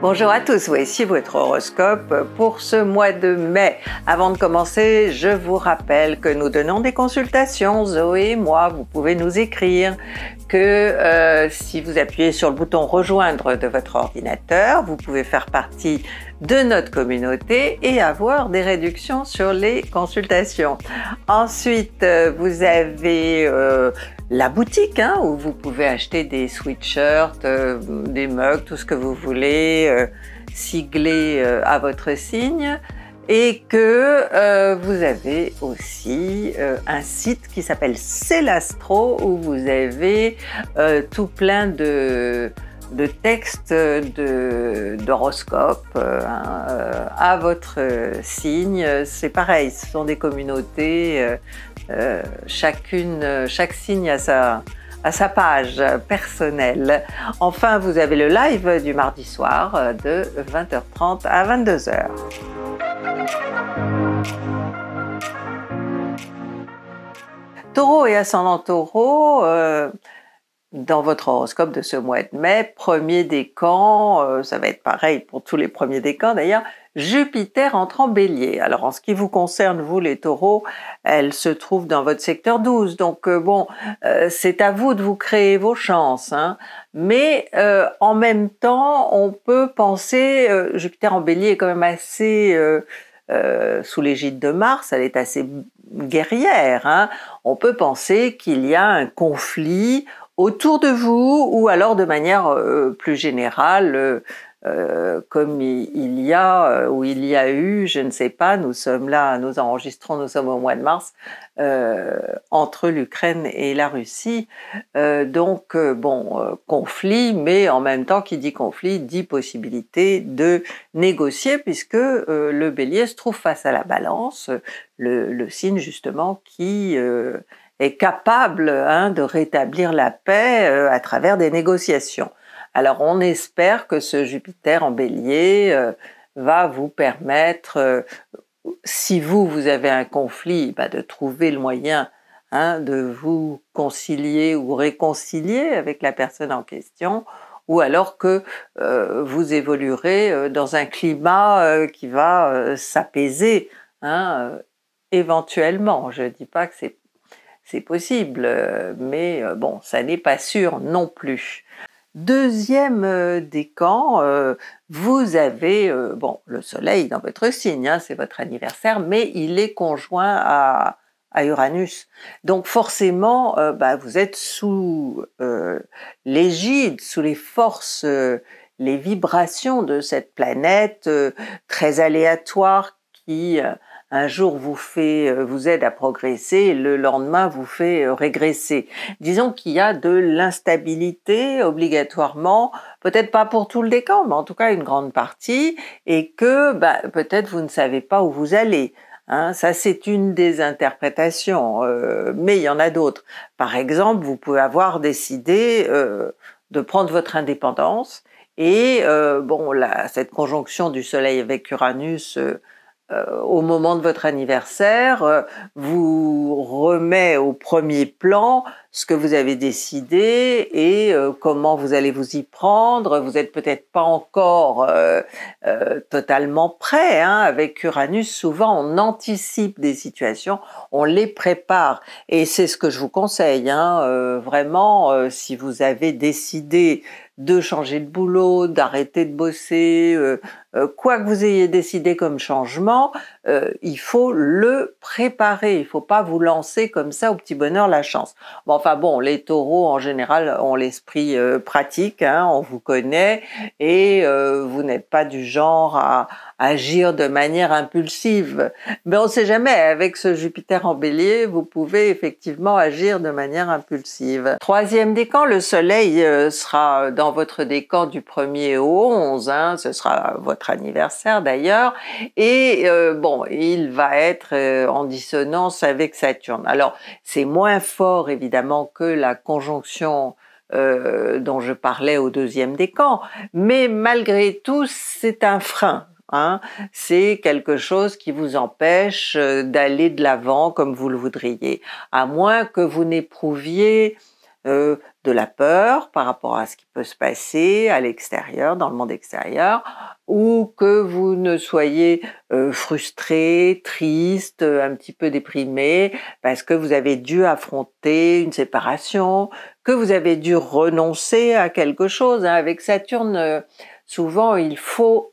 Bonjour à tous, voici votre horoscope pour ce mois de mai. Avant de commencer, je vous rappelle que nous donnons des consultations, Zoé et moi. Vous pouvez nous écrire que si vous appuyez sur le bouton rejoindre de votre ordinateur, vous pouvez faire partie de notre communauté et avoir des réductions sur les consultations. Ensuite, vous avez la boutique où vous pouvez acheter des sweatshirts, des mugs, tout ce que vous voulez, ciglé à votre signe. Et que vous avez aussi un site qui s'appelle Célastro où vous avez tout plein de textes d'horoscopes à votre signe. C'est pareil, ce sont des communautés, chaque signe a sa page personnelle. Enfin, vous avez le live du mardi soir de 20h30 à 22h. Taureau et ascendant Taureau, dans votre horoscope de ce mois de mai, premier décan, ça va être pareil pour tous les premiers décans d'ailleurs, Jupiter entre en Bélier. Alors en ce qui vous concerne, vous les Taureaux, elle se trouve dans votre secteur 12, donc c'est à vous de vous créer vos chances, mais en même temps, on peut penser, Jupiter en Bélier est quand même assez... sous l'égide de Mars, elle est assez guerrière, on peut penser qu'il y a un conflit autour de vous ou alors de manière plus générale, comme il y a eu, je ne sais pas, nous sommes là, nous enregistrons, nous sommes au mois de mars, entre l'Ukraine et la Russie, donc conflit, mais en même temps qui dit conflit dit possibilité de négocier puisque le Bélier se trouve face à la Balance, le signe justement qui est capable de rétablir la paix à travers des négociations. Alors on espère que ce Jupiter en Bélier va vous permettre, si vous avez un conflit, de trouver le moyen de vous concilier ou réconcilier avec la personne en question, ou alors que vous évoluerez dans un climat qui va s'apaiser éventuellement. Je ne dis pas que c'est possible, mais ça n'est pas sûr non plus. Deuxième décan, vous avez le soleil dans votre signe, c'est votre anniversaire, mais il est conjoint à Uranus. Donc forcément, vous êtes sous l'égide, sous les forces, les vibrations de cette planète très aléatoire qui... un jour vous aide à progresser, le lendemain vous fait régresser. Disons qu'il y a de l'instabilité obligatoirement, peut-être pas pour tout le décan, mais en tout cas une grande partie, et que peut-être vous ne savez pas où vous allez. Ça c'est une des interprétations, mais il y en a d'autres. Par exemple, vous pouvez avoir décidé de prendre votre indépendance, et cette conjonction du Soleil avec Uranus au moment de votre anniversaire, vous remet au premier plan ce que vous avez décidé et comment vous allez vous y prendre. Vous n'êtes peut-être pas encore totalement prêt. Avec Uranus, souvent, on anticipe des situations, on les prépare. Et c'est ce que je vous conseille. Vraiment, si vous avez décidé de changer de boulot, d'arrêter de bosser, quoi que vous ayez décidé comme changement, il faut le préparer, il faut pas vous lancer comme ça au petit bonheur la chance. Les taureaux en général ont l'esprit pratique, on vous connaît, et vous n'êtes pas du genre à agir de manière impulsive. Mais on ne sait jamais, avec ce Jupiter en Bélier, vous pouvez effectivement agir de manière impulsive. Troisième décan, le soleil sera dans votre décan du 1er au 11, ce sera votre anniversaire d'ailleurs, et il va être en dissonance avec Saturne. Alors, c'est moins fort évidemment que la conjonction dont je parlais au 2e décan, mais malgré tout, c'est un frein. hein. C'est quelque chose qui vous empêche d'aller de l'avant comme vous le voudriez, à moins que vous n'éprouviez de la peur par rapport à ce qui peut se passer à l'extérieur, dans le monde extérieur, ou que vous ne soyez frustré, triste, un petit peu déprimé, parce que vous avez dû affronter une séparation, que vous avez dû renoncer à quelque chose. Hein. Avec Saturne, souvent il faut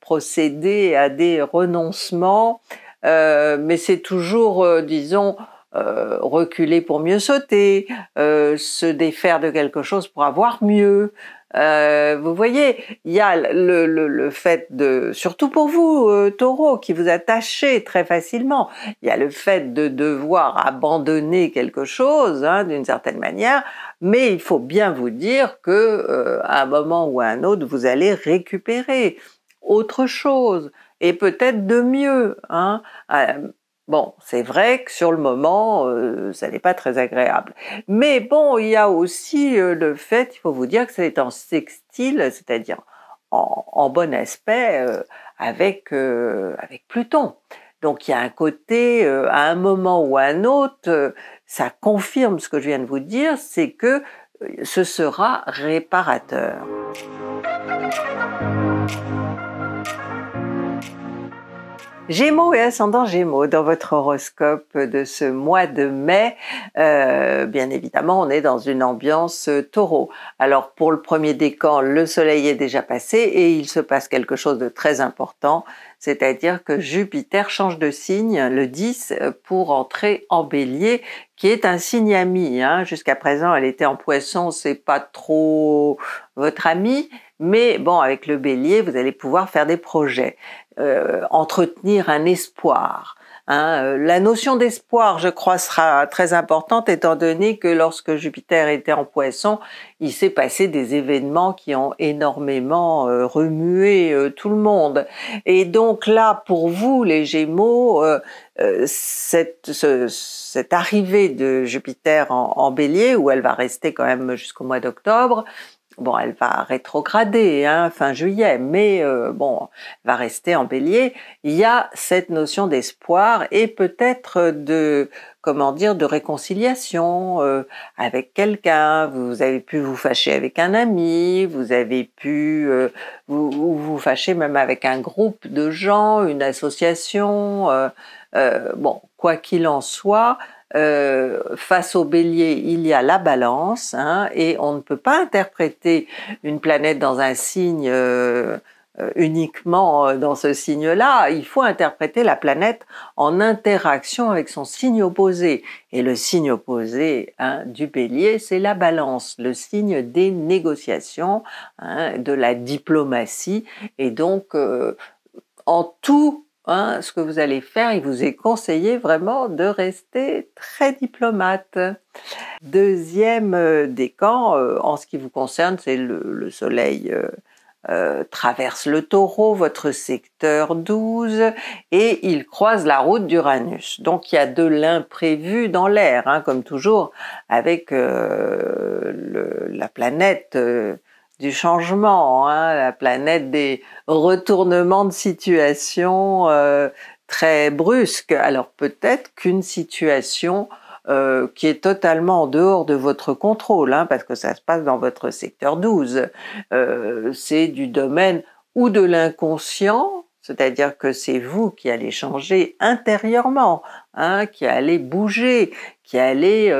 procéder à des renoncements, mais c'est toujours, disons, reculer pour mieux sauter, se défaire de quelque chose pour avoir mieux. Vous voyez, il y a le fait de, surtout pour vous, Taureau, qui vous attachez très facilement, il y a le fait de devoir abandonner quelque chose, hein, d'une certaine manière, mais il faut bien vous dire que à un moment ou à un autre, vous allez récupérer autre chose, et peut-être de mieux, hein. Bon, c'est vrai que sur le moment, ça n'est pas très agréable. Mais bon, il y a aussi le fait, il faut vous dire que c'est en sextile, c'est-à-dire en bon aspect avec Pluton. Donc il y a un côté, à un moment ou à un autre, ça confirme ce que je viens de vous dire, c'est que ce sera réparateur. Gémeaux et ascendant Gémeaux, dans votre horoscope de ce mois de mai, bien évidemment, on est dans une ambiance Taureau. Alors pour le premier décan, le soleil est déjà passé et il se passe quelque chose de très important, c'est-à-dire que Jupiter change de signe le 10 pour entrer en Bélier, qui est un signe ami, hein. Jusqu'à présent, elle était en Poissons, c'est pas trop votre ami, mais bon, avec le Bélier, vous allez pouvoir faire des projets, entretenir un espoir. Hein. La notion d'espoir, je crois, sera très importante, étant donné que lorsque Jupiter était en Poissons, il s'est passé des événements qui ont énormément remué tout le monde. Et donc là, pour vous, les Gémeaux, cette arrivée de Jupiter en Bélier, où elle va rester quand même jusqu'au mois d'octobre, bon, elle va rétrograder, hein, fin juillet, mais bon, elle va rester en Bélier. Il y a cette notion d'espoir et peut-être de, comment dire, de réconciliation avec quelqu'un. Vous avez pu vous fâcher avec un ami, vous avez pu vous fâcher même avec un groupe de gens, une association. Bon, quoi qu'il en soit, face au Bélier, il y a la Balance, hein, et on ne peut pas interpréter une planète dans un signe uniquement dans ce signe-là. Il faut interpréter la planète en interaction avec son signe opposé. Et le signe opposé, hein, du Bélier, c'est la Balance, le signe des négociations, hein, de la diplomatie. Et donc, en tout, hein, ce que vous allez faire, il vous est conseillé vraiment de rester très diplomate. Deuxième décan, en ce qui vous concerne, c'est le soleil traverse le Taureau, votre secteur 12, et il croise la route d'Uranus. Donc il y a de l'imprévu dans l'air, hein, comme toujours avec la planète du changement, hein, la planète des retournements de situation très brusques. Alors peut-être qu'une situation qui est totalement en dehors de votre contrôle, hein, parce que ça se passe dans votre secteur 12, c'est du domaine ou de l'inconscient, c'est-à-dire que c'est vous qui allez changer intérieurement, hein, qui allez bouger, qui allez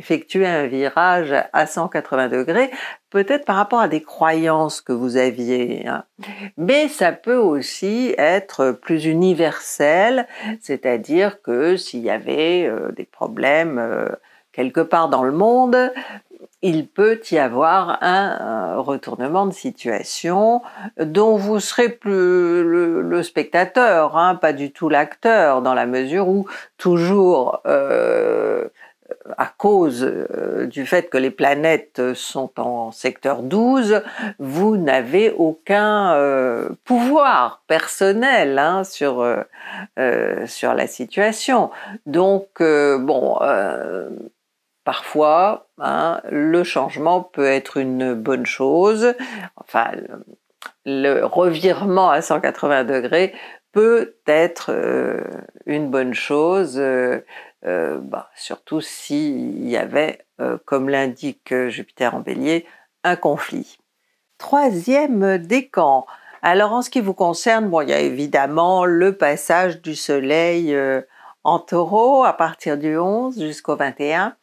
effectuer un virage à 180 degrés, peut-être par rapport à des croyances que vous aviez, hein. Mais ça peut aussi être plus universel, c'est-à-dire que s'il y avait des problèmes quelque part dans le monde, il peut y avoir un retournement de situation dont vous serez plus le spectateur, hein, pas du tout l'acteur, dans la mesure où toujours à cause du fait que les planètes sont en secteur 12, vous n'avez aucun pouvoir personnel, hein, sur la situation. Donc, bon, parfois, hein, le changement peut être une bonne chose, enfin, le revirement à 180 degrés peut être une bonne chose, surtout s'il y avait, comme l'indique Jupiter en Bélier, un conflit. Troisième décan. Alors en ce qui vous concerne, bon, il y a évidemment le passage du Soleil en Taureau à partir du 11 jusqu'au 21,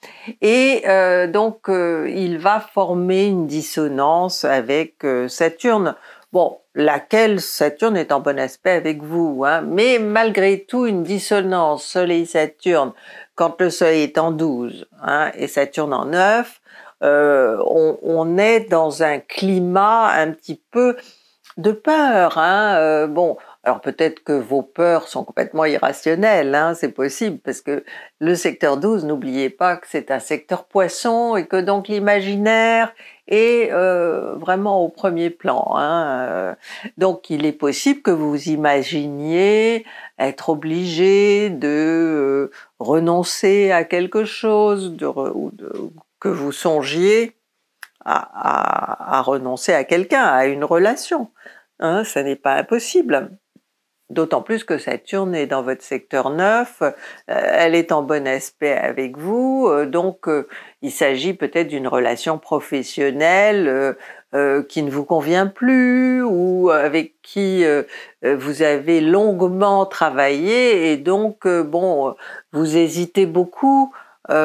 et il va former une dissonance avec Saturne. Bon, laquelle Saturne est en bon aspect avec vous, hein, mais malgré tout une dissonance Soleil-Saturne quand le Soleil est en 12 hein, et Saturne en 9, on est dans un climat un petit peu de peur. Hein, alors peut-être que vos peurs sont complètement irrationnelles, hein, c'est possible, parce que le secteur 12, n'oubliez pas que c'est un secteur poisson et que donc l'imaginaire et vraiment au premier plan. Hein. Donc il est possible que vous imaginiez être obligé de renoncer à quelque chose, que vous songiez à renoncer à quelqu'un, à une relation. Hein, ça n'est pas impossible. D'autant plus que Saturne est dans votre secteur 9, elle est en bon aspect avec vous, donc il s'agit peut-être d'une relation professionnelle qui ne vous convient plus, ou avec qui vous avez longuement travaillé, et donc vous hésitez beaucoup sur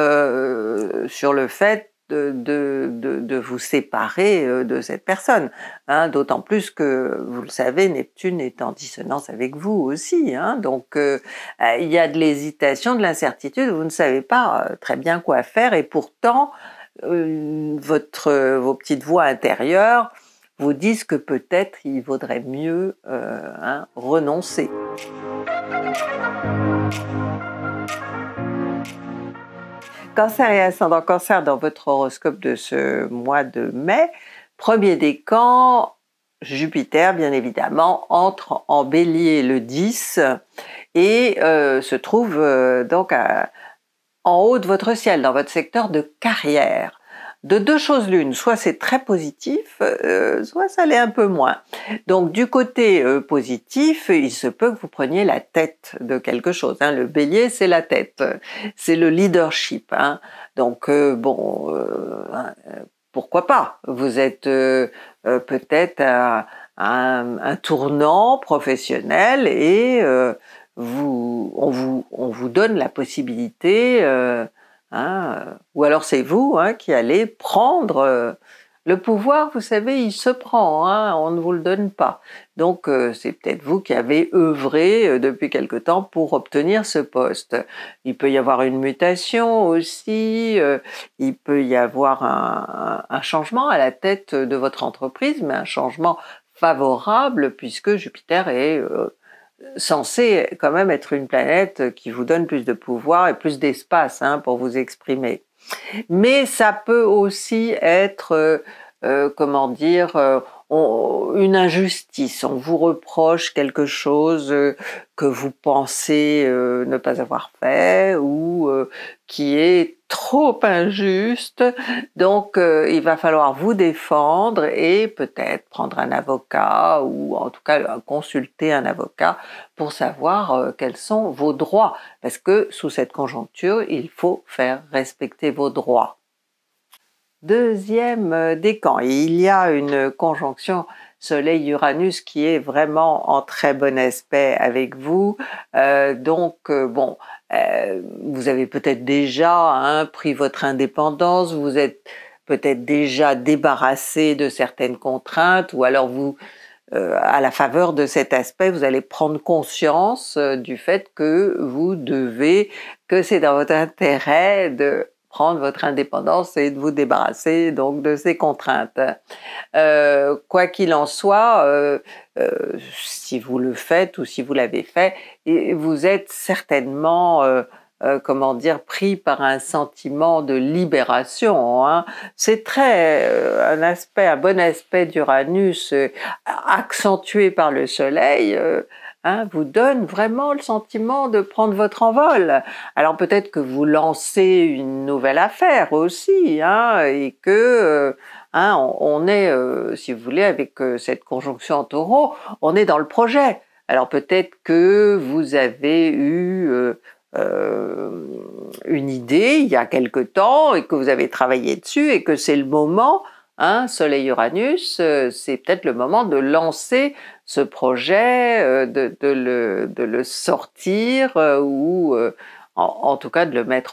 le fait de vous séparer de cette personne, hein, d'autant plus que, vous le savez, Neptune est en dissonance avec vous aussi, hein, donc il y a de l'hésitation, de l'incertitude, vous ne savez pas très bien quoi faire, et pourtant vos petites voix intérieures vous disent que peut-être il vaudrait mieux renoncer. Cancer et ascendant Cancer dans votre horoscope de ce mois de mai. Premier décan, Jupiter, bien évidemment, entre en Bélier le 10 et se trouve donc en haut de votre ciel, dans votre secteur de carrière. De deux choses l'une, soit c'est très positif, soit ça l'est un peu moins. Donc du côté positif, il se peut que vous preniez la tête de quelque chose. Hein. Le Bélier, c'est la tête, c'est le leadership. Hein. Donc pourquoi pas? Vous êtes peut-être à un tournant professionnel et on vous donne la possibilité... ou alors c'est vous qui allez prendre le pouvoir, vous savez, il se prend, hein, on ne vous le donne pas. Donc c'est peut-être vous qui avez œuvré depuis quelque temps pour obtenir ce poste. Il peut y avoir une mutation aussi, il peut y avoir un changement à la tête de votre entreprise, mais un changement favorable puisque Jupiter est... censé quand même être une planète qui vous donne plus de pouvoir et plus d'espace hein, pour vous exprimer. Mais ça peut aussi être, une injustice. On vous reproche quelque chose que vous pensez ne pas avoir fait ou qui est trop injuste. Donc il va falloir vous défendre et peut-être prendre un avocat ou en tout cas consulter un avocat pour savoir quels sont vos droits. Parce que sous cette conjoncture, il faut faire respecter vos droits. Deuxième décan, il y a une conjonction Soleil-Uranus qui est vraiment en très bon aspect avec vous. Vous avez peut-être déjà pris votre indépendance, vous êtes peut-être déjà débarrassé de certaines contraintes, ou alors vous, à la faveur de cet aspect, vous allez prendre conscience du fait que que c'est dans votre intérêt de prendre votre indépendance et de vous débarrasser donc de ces contraintes. Quoi qu'il en soit, si vous le faites ou si vous l'avez fait, vous êtes certainement pris par un sentiment de libération. Hein. C'est très un bon aspect d'Uranus accentué par le Soleil. Vous donne vraiment le sentiment de prendre votre envol. Alors peut-être que vous lancez une nouvelle affaire aussi, et que Hein, on est, si vous voulez, avec cette conjonction en taureau, on est dans le projet. Alors peut-être que vous avez eu une idée il y a quelque temps et que vous avez travaillé dessus et que c'est le moment, hein, Soleil-Uranus, c'est peut-être le moment de lancer ce projet, de le sortir ou en tout cas de le mettre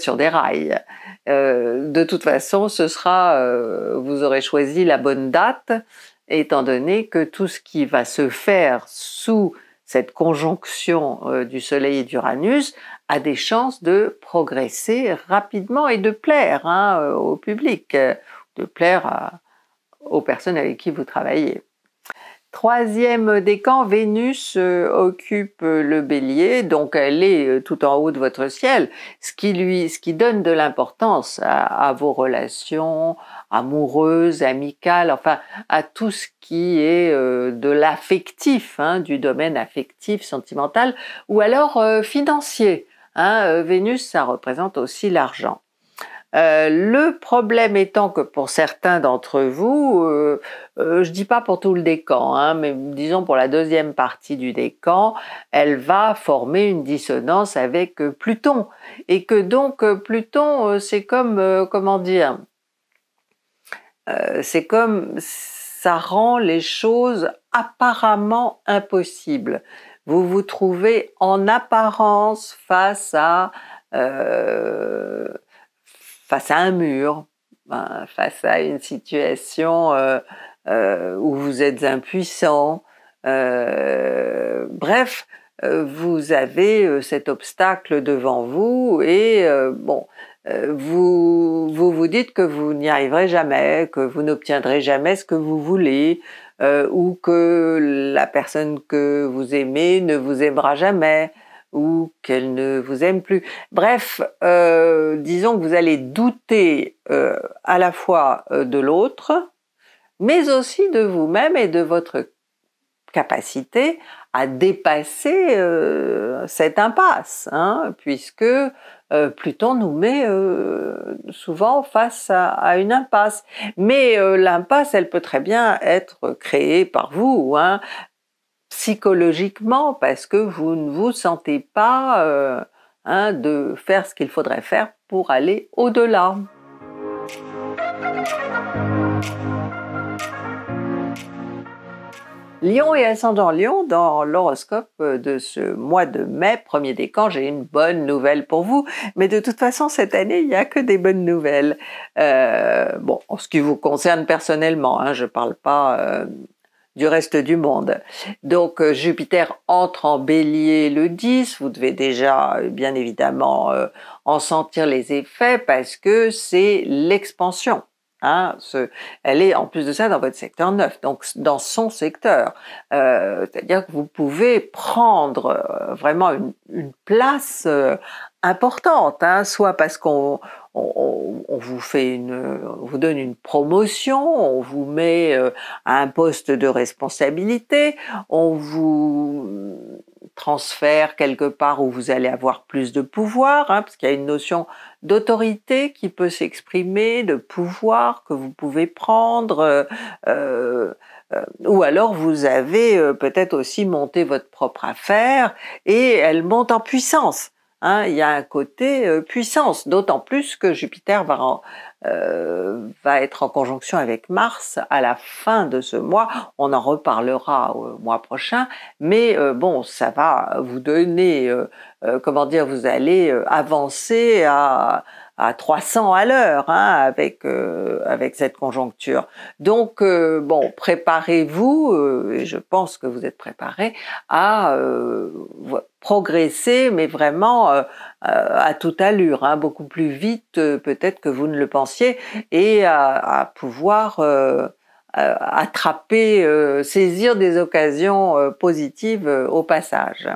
sur des rails. De toute façon, ce sera, vous aurez choisi la bonne date, étant donné que tout ce qui va se faire sous cette conjonction du Soleil et d'Uranus a des chances de progresser rapidement et de plaire, hein, au public, de plaire aux personnes avec qui vous travaillez. Troisième décan, Vénus occupe le Bélier, donc elle est tout en haut de votre ciel, ce qui donne de l'importance à vos relations amoureuses, amicales, enfin à tout ce qui est de l'affectif, hein, du domaine affectif, sentimental, ou alors financier. Hein, Vénus, ça représente aussi l'argent. Le problème étant que pour certains d'entre vous, je dis pas pour tout le décan, hein, mais disons pour la deuxième partie du décan, elle va former une dissonance avec Pluton. Et que donc Pluton, c'est comme, comment dire, c'est comme ça rend les choses apparemment impossibles. Vous vous trouvez en apparence face à un mur, hein, face à une situation où vous êtes impuissant. Bref, vous avez cet obstacle devant vous et bon, vous vous dites que vous n'y arriverez jamais, que vous n'obtiendrez jamais ce que vous voulez, ou que la personne que vous aimez ne vous aimera jamais, ou qu'elle ne vous aime plus. Bref, disons que vous allez douter à la fois de l'autre, mais aussi de vous-même et de votre capacité à dépasser cette impasse, hein, puisque Pluton nous met souvent face à une impasse. Mais l'impasse, elle peut très bien être créée par vous, hein, psychologiquement, parce que vous ne vous sentez pas hein, de faire ce qu'il faudrait faire pour aller au-delà. Lion et ascendant Lion, dans l'horoscope de ce mois de mai, premier décan, j'ai une bonne nouvelle pour vous, mais de toute façon, cette année, il n'y a que des bonnes nouvelles. Bon, en ce qui vous concerne personnellement, hein, je ne parle pas du reste du monde. Donc Jupiter entre en Bélier le 10, vous devez déjà bien évidemment en sentir les effets parce que c'est l'expansion. Hein, elle est en plus de ça dans votre secteur 9, donc dans son secteur. C'est-à-dire que vous pouvez prendre vraiment une place importante, hein, soit parce qu'on vous donne une promotion, on vous met à un poste de responsabilité, on vous transfère quelque part où vous allez avoir plus de pouvoir, hein, parce qu'il y a une notion d'autorité qui peut s'exprimer, de pouvoir que vous pouvez prendre, ou alors vous avez peut-être aussi monté votre propre affaire et elle monte en puissance. Hein, il y a un côté puissance, d'autant plus que Jupiter va être en conjonction avec Mars à la fin de ce mois. On en reparlera au mois prochain, mais bon, ça va vous donner, comment dire, vous allez avancer à 300 à l'heure, hein, avec cette conjoncture. Donc, bon, préparez-vous, et je pense que vous êtes préparés, à progresser, mais vraiment à toute allure, hein, beaucoup plus vite peut-être que vous ne le pensiez, et à pouvoir attraper, saisir des occasions positives au passage.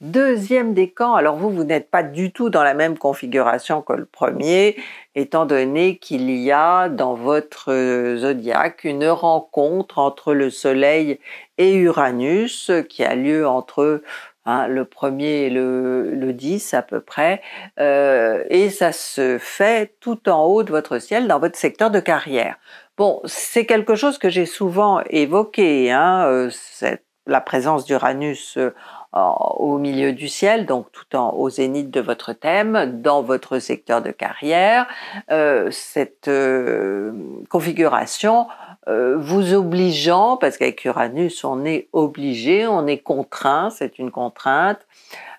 Deuxième décan, alors vous n'êtes pas du tout dans la même configuration que le premier, étant donné qu'il y a dans votre zodiaque une rencontre entre le Soleil et Uranus qui a lieu entre hein, le premier et le 10 à peu près, et ça se fait tout en haut de votre ciel, dans votre secteur de carrière. Bon, c'est quelque chose que j'ai souvent évoqué, hein, la présence d'Uranus au milieu du ciel, donc tout au zénith de votre thème, dans votre secteur de carrière. Cette configuration vous obligeant, parce qu'avec Uranus on est obligé, on est contraint, c'est une contrainte,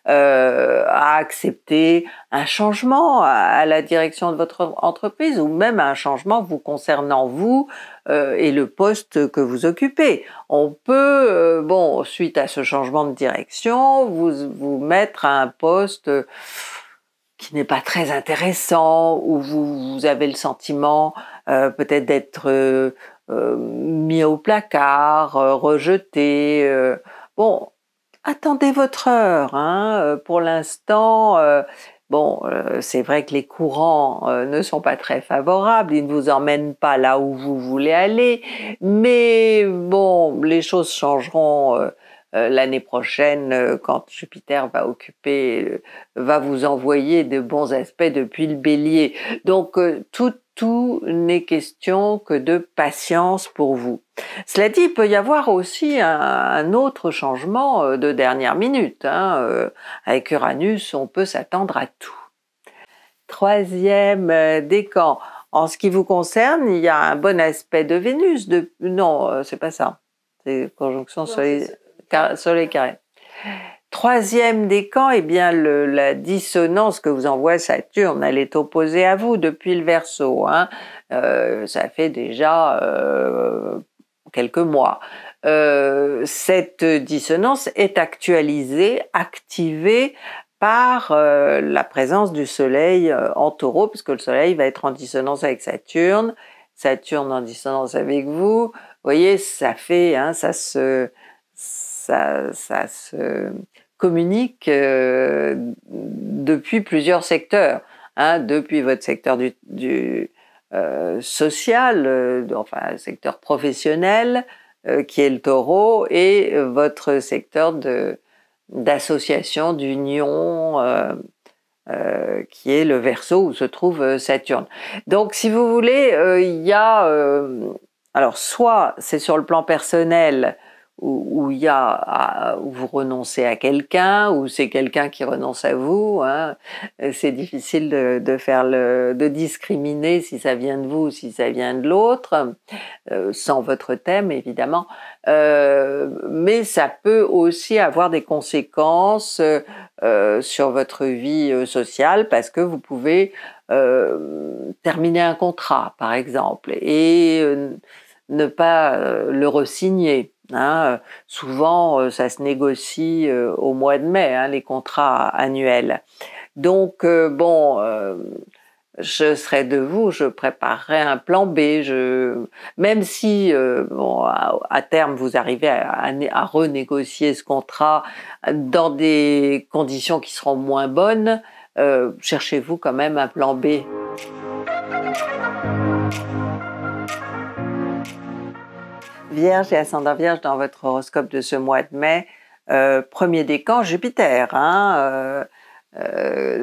à accepter un changement à la direction de votre entreprise, ou même un changement vous concernant vous et le poste que vous occupez. On peut, bon, suite à ce changement de direction, vous mettre à un poste qui n'est pas très intéressant, où vous avez le sentiment peut-être d'être mis au placard, rejeté. Bon, attendez votre heure, hein. Pour l'instant, bon, c'est vrai que les courants ne sont pas très favorables, ils ne vous emmènent pas là où vous voulez aller, mais bon, les choses changeront l'année prochaine quand Jupiter va vous envoyer de bons aspects depuis le Bélier. Donc, tout n'est question que de patience pour vous. Cela dit, il peut y avoir aussi un autre changement de dernière minute, hein. Avec Uranus, on peut s'attendre à tout. Troisième décan. En ce qui vous concerne, il y a un bon aspect de Vénus. Non, c'est pas ça. C'est conjonction soleil carré. Troisième décan, eh bien la dissonance que vous envoie Saturne, elle est opposée à vous depuis le Verseau, hein. Ça fait déjà quelques mois. Cette dissonance est actualisée, activée par la présence du Soleil en Taureau, puisque le Soleil va être en dissonance avec Saturne, Saturne en dissonance avec vous. Vous voyez, ça fait, hein, ça se communique depuis plusieurs secteurs, hein, depuis votre secteur du social, enfin secteur professionnel qui est le Taureau, et votre secteur d'association d'union qui est le Verseau, où se trouve Saturne. Donc si vous voulez, il y a alors soit c'est sur le plan personnel, où vous renoncez à quelqu'un, ou c'est quelqu'un qui renonce à vous, hein. C'est difficile de discriminer si ça vient de vous ou si ça vient de l'autre, sans votre thème évidemment, mais ça peut aussi avoir des conséquences sur votre vie sociale, parce que vous pouvez terminer un contrat par exemple et ne pas le resigner. Hein, souvent ça se négocie au mois de mai, hein, les contrats annuels. Donc bon, je serai de vous, je préparerai un plan B, même si bon, à terme vous arrivez à renégocier ce contrat dans des conditions qui seront moins bonnes, cherchez-vous quand même un plan B. Vierge et ascendant Vierge dans votre horoscope de ce mois de mai, premier décan, Jupiter, hein,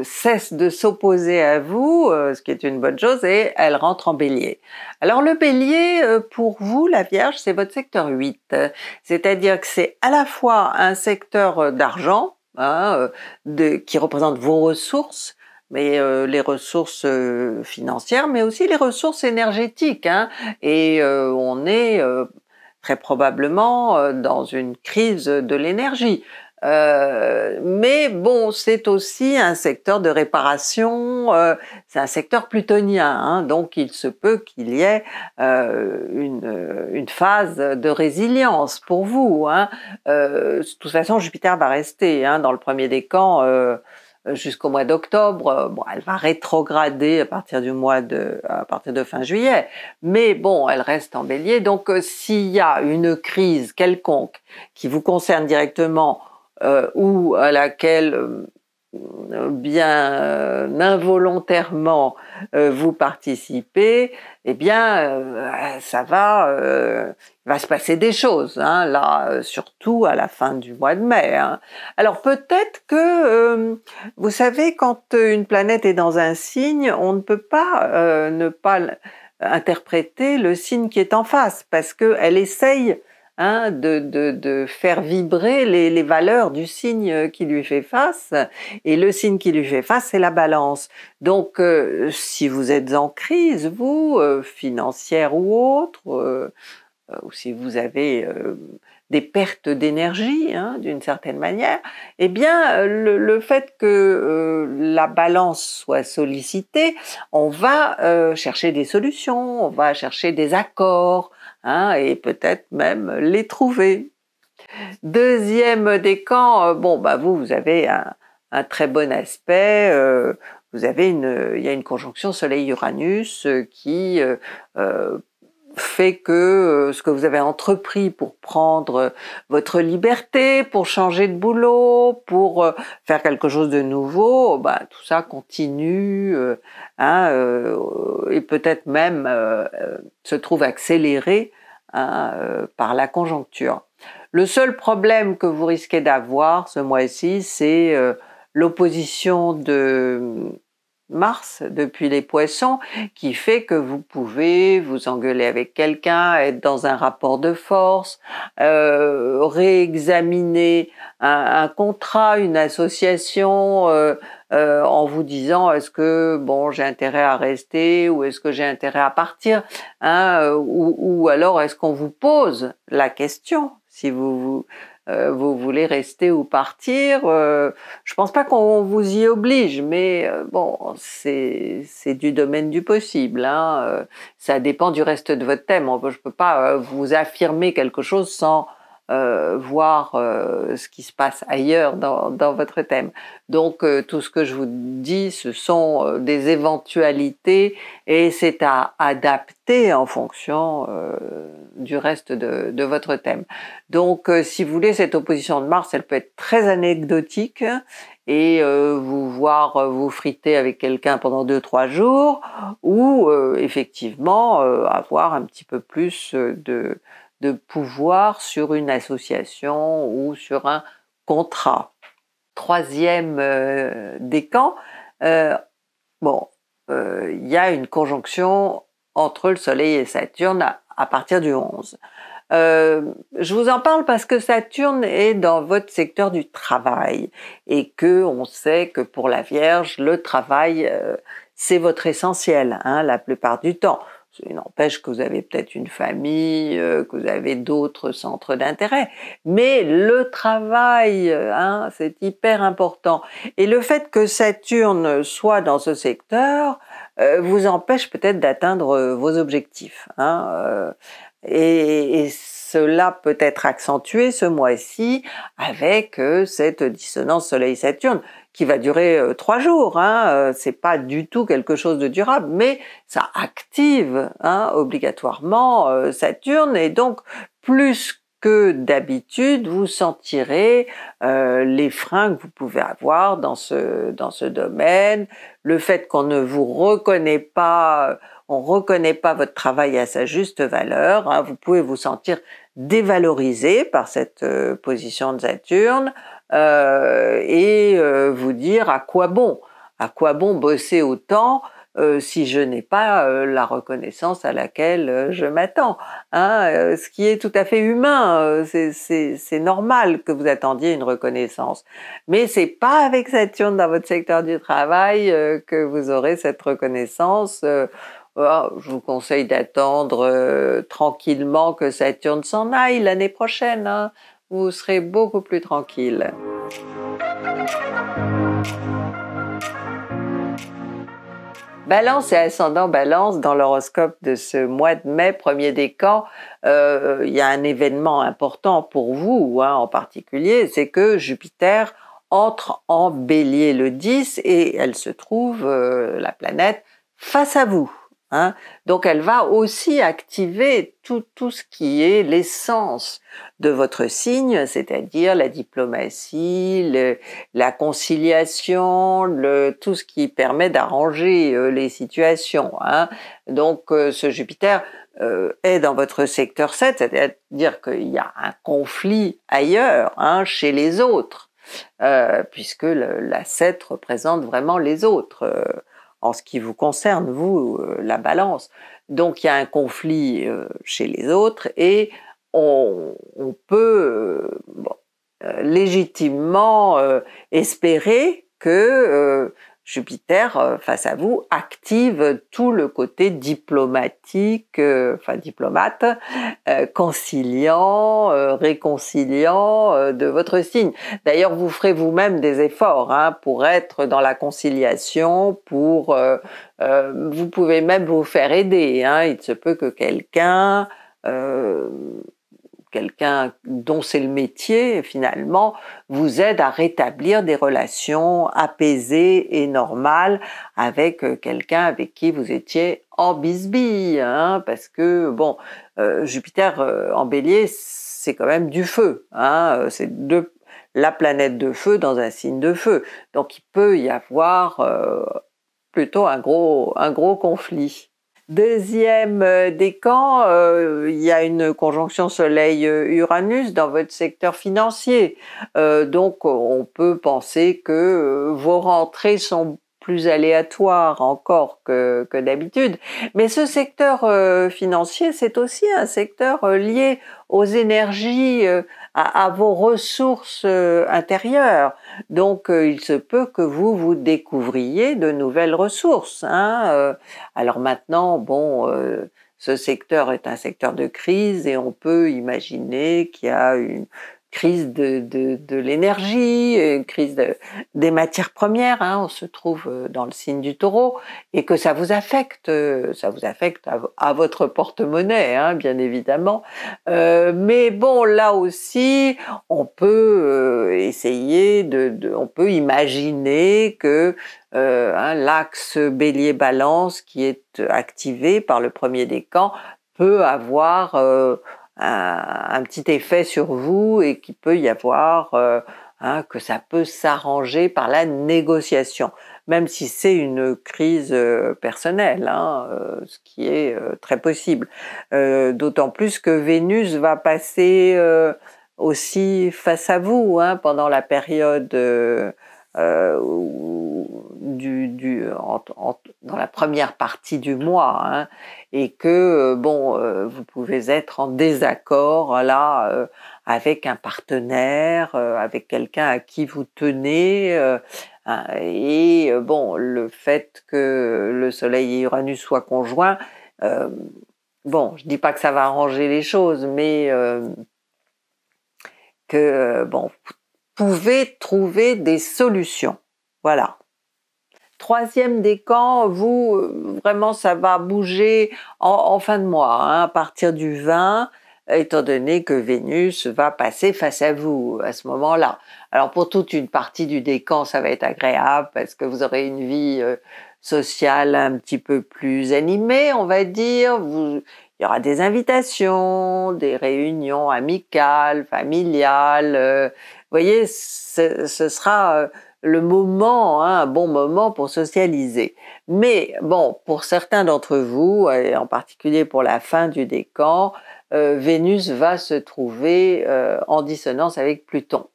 cesse de s'opposer à vous, ce qui est une bonne chose, et elle rentre en Bélier. Alors le Bélier, pour vous, la Vierge, c'est votre secteur 8, c'est-à-dire que c'est à la fois un secteur d'argent, hein, qui représente vos ressources, mais les ressources financières, mais aussi les ressources énergétiques, hein, et on est très probablement dans une crise de l'énergie. Mais bon, c'est aussi un secteur de réparation, c'est un secteur plutonien, hein, donc il se peut qu'il y ait une phase de résilience pour vous, hein. De toute façon, Jupiter va rester, hein, dans le premier décan jusqu'au mois d'octobre. Bon, elle va rétrograder à partir de fin juillet, mais bon, elle reste en Bélier. Donc s'il y a une crise quelconque qui vous concerne directement, ou à laquelle bien involontairement vous participez, eh bien ça va, il va se passer des choses, hein, là, surtout à la fin du mois de mai. Hein. Alors peut-être que, vous savez, quand une planète est dans un signe, on ne peut pas ne pas interpréter le signe qui est en face, parce qu'elle essaye, hein, de faire vibrer les valeurs du signe qui lui fait face, et le signe qui lui fait face, c'est la balance. Donc si vous êtes en crise, vous, financière ou autre, ou si vous avez des pertes d'énergie, hein, d'une certaine manière, eh bien le fait que la balance soit sollicitée, on va chercher des solutions, on va chercher des accords, hein, et peut-être même les trouver. Deuxième décan, bon, bah vous avez un très bon aspect, vous avez il y a une conjonction Soleil-Uranus qui fait que ce que vous avez entrepris pour prendre votre liberté, pour changer de boulot, pour faire quelque chose de nouveau, bah, tout ça continue, hein, et peut-être même se trouve accéléré, hein, par la conjoncture. Le seul problème que vous risquez d'avoir ce mois-ci, c'est l'opposition de Mars depuis les Poissons, qui fait que vous pouvez vous engueuler avec quelqu'un, être dans un rapport de force, réexaminer un contrat, une association, en vous disant est-ce que bon, j'ai intérêt à rester ou est-ce que j'ai intérêt à partir, hein, ou alors est-ce qu'on vous pose la question si vous voulez rester ou partir. Je pense pas qu'on vous y oblige, mais bon, c'est du domaine du possible, hein, ça dépend du reste de votre thème. Je peux pas vous affirmer quelque chose sans voir ce qui se passe ailleurs dans votre thème. Donc tout ce que je vous dis, ce sont des éventualités, et c'est à adapter en fonction du reste de votre thème. Donc si vous voulez, cette opposition de Mars, elle peut être très anecdotique, et vous voir vous friter avec quelqu'un pendant 2-3 jours, ou effectivement avoir un petit peu plus de pouvoir sur une association ou sur un contrat. Troisième décan, bon, il y a une conjonction entre le Soleil et Saturne à partir du 11. Je vous en parle parce que Saturne est dans votre secteur du travail, et que on sait que pour la Vierge, le travail, c'est votre essentiel, hein, la plupart du temps. Il n'empêche que vous avez peut-être une famille, que vous avez d'autres centres d'intérêt. Mais le travail, hein, c'est hyper important. Et le fait que Saturne soit dans ce secteur vous empêche peut-être d'atteindre vos objectifs, hein, et cela peut être accentué ce mois-ci avec cette dissonance Soleil-Saturne qui va durer 3 jours, hein, c'est pas du tout quelque chose de durable, mais ça active, hein, obligatoirement Saturne, et donc plus que d'habitude, vous sentirez les freins que vous pouvez avoir dans ce domaine, le fait qu'on ne vous reconnaît pas, on ne reconnaît pas votre travail à sa juste valeur, hein, vous pouvez vous sentir dévalorisé par cette position de Saturne, et vous dire à quoi bon bosser autant si je n'ai pas la reconnaissance à laquelle je m'attends, hein, ce qui est tout à fait humain, c'est normal que vous attendiez une reconnaissance, mais c'est pas avec Saturne dans votre secteur du travail que vous aurez cette reconnaissance. Je vous conseille d'attendre tranquillement que Saturne s'en aille l'année prochaine, hein, vous serez beaucoup plus tranquille. Balance et ascendant Balance, dans l'horoscope de ce mois de mai, premier décan, il y a un événement important pour vous, hein, en particulier, c'est que Jupiter entre en Bélier le 10, et elle se trouve, la planète, face à vous. Hein? Donc elle va aussi activer tout ce qui est l'essence de votre signe, c'est-à-dire la diplomatie, la conciliation, tout ce qui permet d'arranger les situations. Hein? Donc ce Jupiter est dans votre secteur 7, c'est-à-dire qu'il y a un conflit ailleurs, hein, chez les autres, puisque la 7 représente vraiment les autres. En ce qui vous concerne, vous, la balance. Donc, il y a un conflit chez les autres et on peut légitimement espérer que Jupiter, face à vous, active tout le côté diplomatique, enfin diplomate, conciliant, réconciliant de votre signe. D'ailleurs, vous ferez vous-même des efforts, hein, pour être dans la conciliation, pour vous pouvez même vous faire aider. Hein. Il se peut que quelqu'un dont c'est le métier, finalement, vous aide à rétablir des relations apaisées et normales avec quelqu'un avec qui vous étiez en bisbille, hein, parce que, bon, Jupiter en Bélier, c'est quand même du feu, hein, c'est la planète de feu dans un signe de feu, donc il peut y avoir plutôt un gros conflit. Deuxième décan, il y a une conjonction Soleil-Uranus dans votre secteur financier. Donc, on peut penser que vos rentrées sont plus aléatoires encore que d'habitude. Mais ce secteur financier, c'est aussi un secteur lié aux énergies, à vos ressources intérieures. Donc, il se peut que vous découvriez de nouvelles ressources. Hein. Alors maintenant, bon, ce secteur est un secteur de crise et on peut imaginer qu'il y a une crise de l'énergie, une crise des matières premières, hein, on se trouve dans le signe du Taureau, et que ça vous affecte à votre porte-monnaie, hein, bien évidemment. Mais bon, là aussi, on peut essayer on peut imaginer que hein, l'axe Bélier-Balance qui est activé par le premier décan peut avoir un petit effet sur vous et qu'il peut y avoir, hein, que ça peut s'arranger par la négociation, même si c'est une crise personnelle, hein, ce qui est très possible. D'autant plus que Vénus va passer aussi face à vous, hein, pendant la période dans la première partie du mois, hein, et que bon, vous pouvez être en désaccord là avec un partenaire, avec quelqu'un à qui vous tenez, hein, et bon, le fait que le Soleil et Uranus soient conjoints, bon, je dis pas que ça va arranger les choses, mais que bon, vous pouvez trouver des solutions. Voilà. Troisième décan, vous, vraiment, ça va bouger en fin de mois, hein, à partir du 20, étant donné que Vénus va passer face à vous à ce moment-là. Alors, pour toute une partie du décan, ça va être agréable parce que vous aurez une vie sociale un petit peu plus animée, on va dire. Il y aura des invitations, des réunions amicales, familiales. Vous voyez, ce sera le moment, hein, un bon moment pour socialiser. Mais bon, pour certains d'entre vous, et en particulier pour la fin du décan, Vénus va se trouver en dissonance avec Pluton.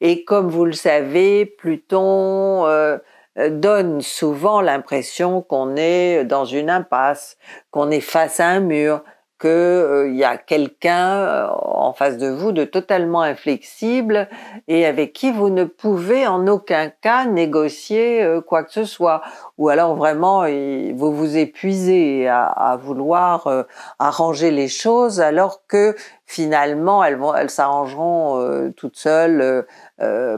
Et comme vous le savez, Pluton donne souvent l'impression qu'on est dans une impasse, qu'on est face à un mur, qu'il y a quelqu'un en face de vous de totalement inflexible et avec qui vous ne pouvez en aucun cas négocier quoi que ce soit. Ou alors vraiment, vous vous épuisez à vouloir arranger les choses alors que finalement, elles s'arrangeront toutes seules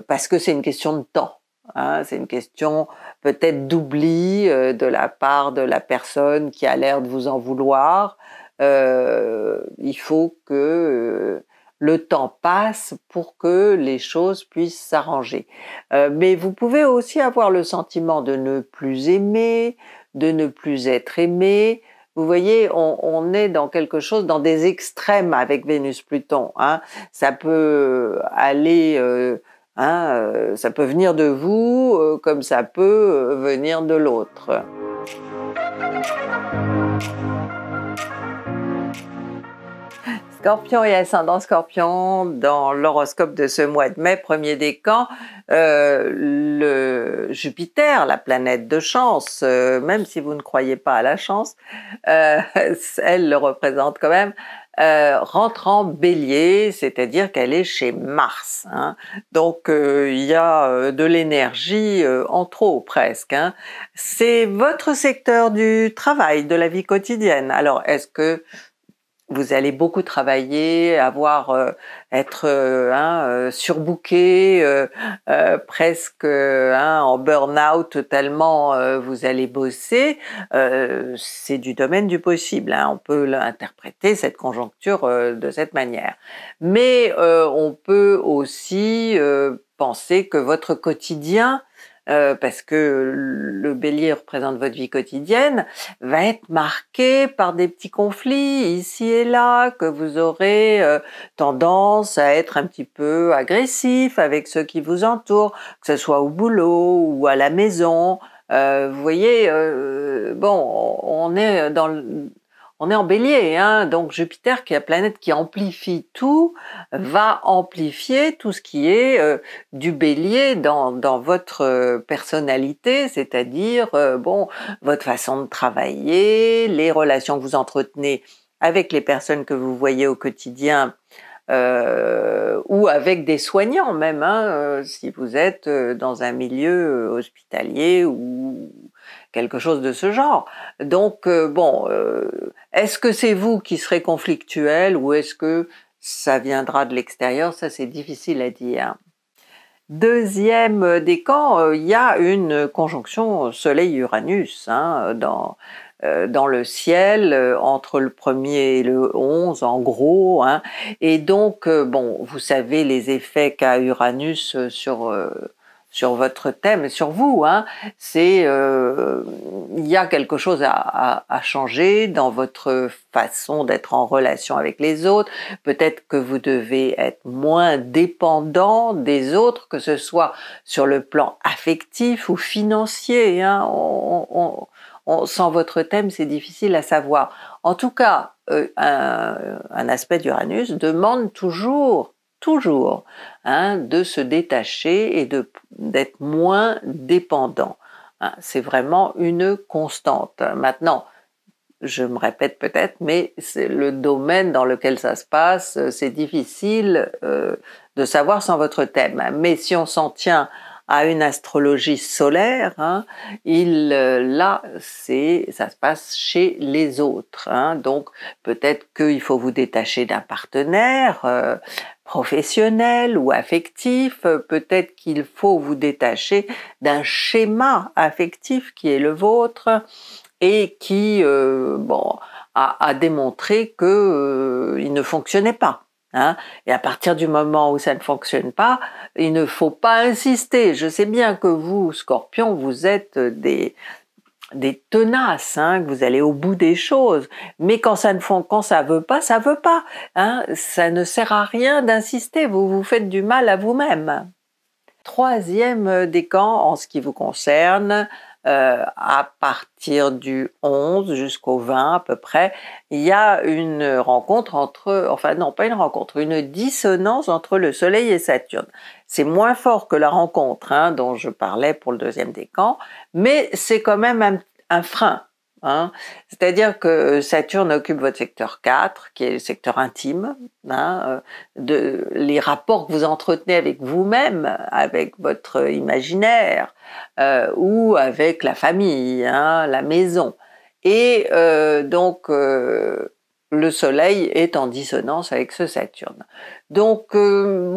parce que c'est une question de temps. Hein, c'est une question peut-être d'oubli de la part de la personne qui a l'air de vous en vouloir. Il faut que le temps passe pour que les choses puissent s'arranger. Mais vous pouvez aussi avoir le sentiment de ne plus aimer, de ne plus être aimé, Vous voyez, on est dans quelque chose, dans des extrêmes avec Vénus-Pluton. Hein. Ça peut aller... ça peut venir de vous comme ça peut venir de l'autre. Scorpion et ascendant Scorpion, dans l'horoscope de ce mois de mai, premier décan, le Jupiter, la planète de chance, même si vous ne croyez pas à la chance, elle le représente quand même, rentre en Bélier, c'est-à-dire qu'elle est chez Mars. Hein. Donc, il y a de l'énergie en trop presque. Hein. C'est votre secteur du travail, de la vie quotidienne. Alors, est-ce que vous allez beaucoup travailler, être surbooké, presque en burn-out tellement vous allez bosser, c'est du domaine du possible. Hein, on peut interpréter cette conjoncture de cette manière. Mais on peut aussi penser que votre quotidien, parce que le Bélier représente votre vie quotidienne, va être marqué par des petits conflits ici et là, que vous aurez tendance à être un petit peu agressif avec ceux qui vous entourent, que ce soit au boulot ou à la maison. Vous voyez, on est en Bélier, hein, donc Jupiter, qui est la planète qui amplifie tout, va amplifier tout ce qui est du Bélier dans votre personnalité, c'est-à-dire votre façon de travailler, les relations que vous entretenez avec les personnes que vous voyez au quotidien, ou avec des soignants même, hein, si vous êtes dans un milieu hospitalier ou quelque chose de ce genre. Donc, est-ce que c'est vous qui serez conflictuel ou est-ce que ça viendra de l'extérieur? Ça, c'est difficile à dire. Deuxième décan, il y a une conjonction Soleil-Uranus hein, dans le ciel, entre le 1er et le 11, en gros. Hein. Et donc, vous savez les effets qu'a Uranus sur votre thème, sur vous. Hein. Il y a quelque chose à changer dans votre façon d'être en relation avec les autres. Peut-être que vous devez être moins dépendant des autres, que ce soit sur le plan affectif ou financier. Hein. Sans votre thème, c'est difficile à savoir. En tout cas, un aspect d'Uranus demande toujours hein, de se détacher et d'être moins dépendant. Hein, c'est vraiment une constante. Maintenant, je me répète peut-être, mais c'est le domaine dans lequel ça se passe, c'est difficile de savoir sans votre thème. Mais si on s'en tient à une astrologie solaire, hein, ça se passe chez les autres. Hein, donc, peut-être qu'il faut vous détacher d'un partenaire professionnel ou affectif, peut-être qu'il faut vous détacher d'un schéma affectif qui est le vôtre et qui a démontré qu'il ne fonctionnait pas. Hein, et à partir du moment où ça ne fonctionne pas, il ne faut pas insister. Je sais bien que vous, Scorpion, vous êtes des tenaces, hein, que vous allez au bout des choses, mais quand ça veut pas, ça veut pas. Hein, ça ne sert à rien d'insister, vous vous faites du mal à vous-même. Troisième décan en ce qui vous concerne, à partir du 11 jusqu'au 20 à peu près, il y a une rencontre une dissonance entre le Soleil et Saturne. C'est moins fort que la rencontre hein, dont je parlais pour le deuxième décan, mais c'est quand même un frein. Hein. C'est-à-dire que Saturne occupe votre secteur 4, qui est le secteur intime, hein, les rapports que vous entretenez avec vous-même, avec votre imaginaire, ou avec la famille, hein, la maison. Et le Soleil est en dissonance avec ce Saturne. Donc, on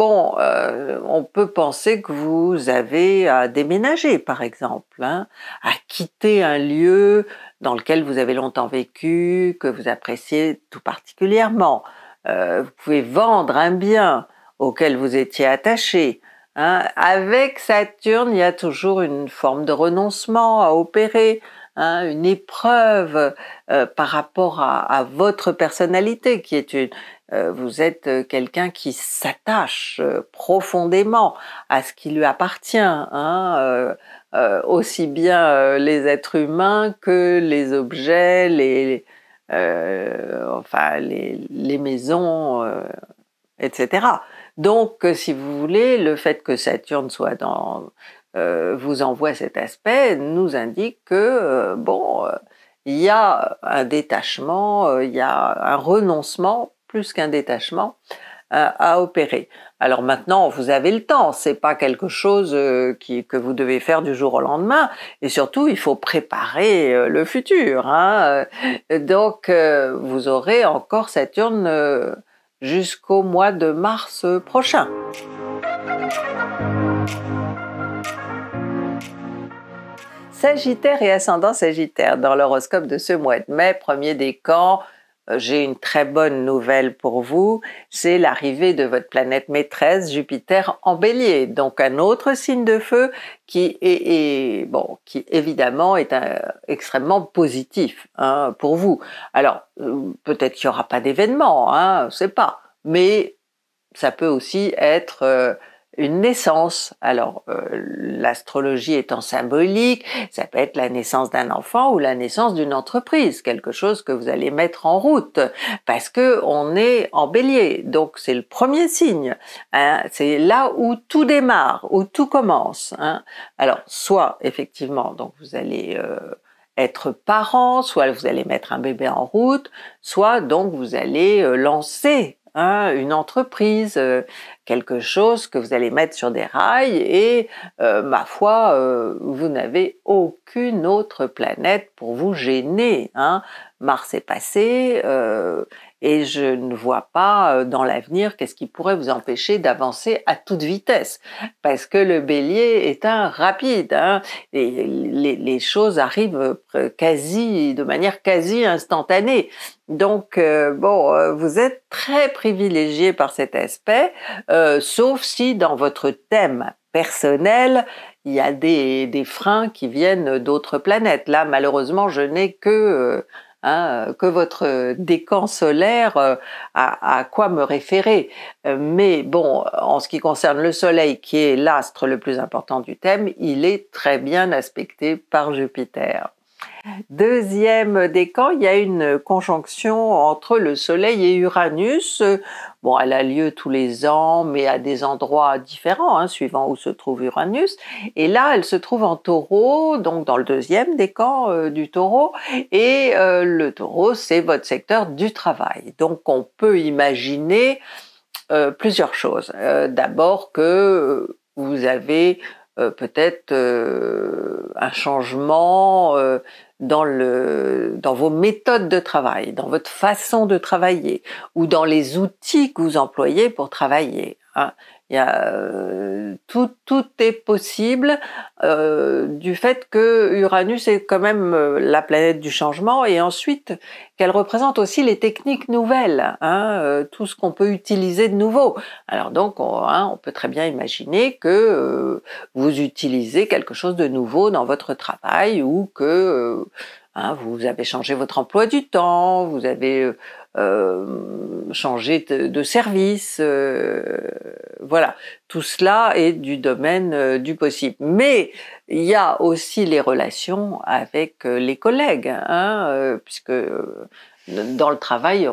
peut penser que vous avez à déménager, par exemple, hein, à quitter un lieu dans lequel vous avez longtemps vécu, que vous appréciez tout particulièrement. Vous pouvez vendre un bien auquel vous étiez attaché. Hein. Avec Saturne, il y a toujours une forme de renoncement à opérer. hein, une épreuve par rapport à votre personnalité qui est une... vous êtes quelqu'un qui s'attache profondément à ce qui lui appartient, hein, aussi bien les êtres humains que les objets, les maisons, etc. Donc, si vous voulez, le fait que Saturne soit dans, vous envoie cet aspect, nous indique que, bon, il y a un détachement, il y a un renoncement, plus qu'un détachement, à opérer. Alors maintenant, vous avez le temps, c'est pas quelque chose que vous devez faire du jour au lendemain, et surtout, il faut préparer le futur, hein. Donc, vous aurez encore Saturne jusqu'au mois de mars prochain. Sagittaire et ascendant Sagittaire, dans l'horoscope de ce mois de mai, premier décan, j'ai une très bonne nouvelle pour vous, c'est l'arrivée de votre planète maîtresse Jupiter en Bélier, donc un autre signe de feu qui évidemment est extrêmement positif, hein, pour vous. Alors peut-être qu'il n'y aura pas d'événement, hein, on ne sait pas, mais ça peut aussi être une naissance. Alors l'astrologie étant symbolique, ça peut être la naissance d'un enfant ou la naissance d'une entreprise, quelque chose que vous allez mettre en route, parce que on est en Bélier, donc c'est le premier signe, hein, c'est là où tout démarre, où tout commence, hein. Alors soit effectivement donc vous allez être parent, soit vous allez mettre un bébé en route, soit donc vous allez lancer une entreprise, quelque chose que vous allez mettre sur des rails, et ma foi, vous n'avez aucune autre planète pour vous gêner, hein. Mars est passé et je ne vois pas dans l'avenir qu'est-ce qui pourrait vous empêcher d'avancer à toute vitesse, parce que le Bélier est un rapide, hein, et les choses arrivent de manière quasi instantanée. Donc vous êtes très privilégié par cet aspect, sauf si dans votre thème personnel, il y a des freins qui viennent d'autres planètes. Là, malheureusement, je n'ai que votre décan solaire, à quoi me référer. Mais bon, en ce qui concerne le Soleil, qui est l'astre le plus important du thème, il est très bien aspecté par Jupiter. Deuxième décan, il y a une conjonction entre le Soleil et Uranus. Bon, elle a lieu tous les ans, mais à des endroits différents, hein, suivant où se trouve Uranus. Et là, elle se trouve en Taureau, donc dans le deuxième décan du Taureau. Et le Taureau, c'est votre secteur du travail. Donc, on peut imaginer plusieurs choses. D'abord que vous avez peut-être un changement dans vos méthodes de travail, dans votre façon de travailler, ou dans les outils que vous employez pour travailler, hein. Il y a, tout est possible du fait que Uranus est quand même la planète du changement, et ensuite qu'elle représente aussi les techniques nouvelles, hein, tout ce qu'on peut utiliser de nouveau. Alors donc on peut très bien imaginer que vous utilisez quelque chose de nouveau dans votre travail, ou que vous avez changé votre emploi du temps, vous avez changé de service, voilà. Tout cela est du domaine du possible. Mais il y a aussi les relations avec les collègues, hein, puisque dans le travail,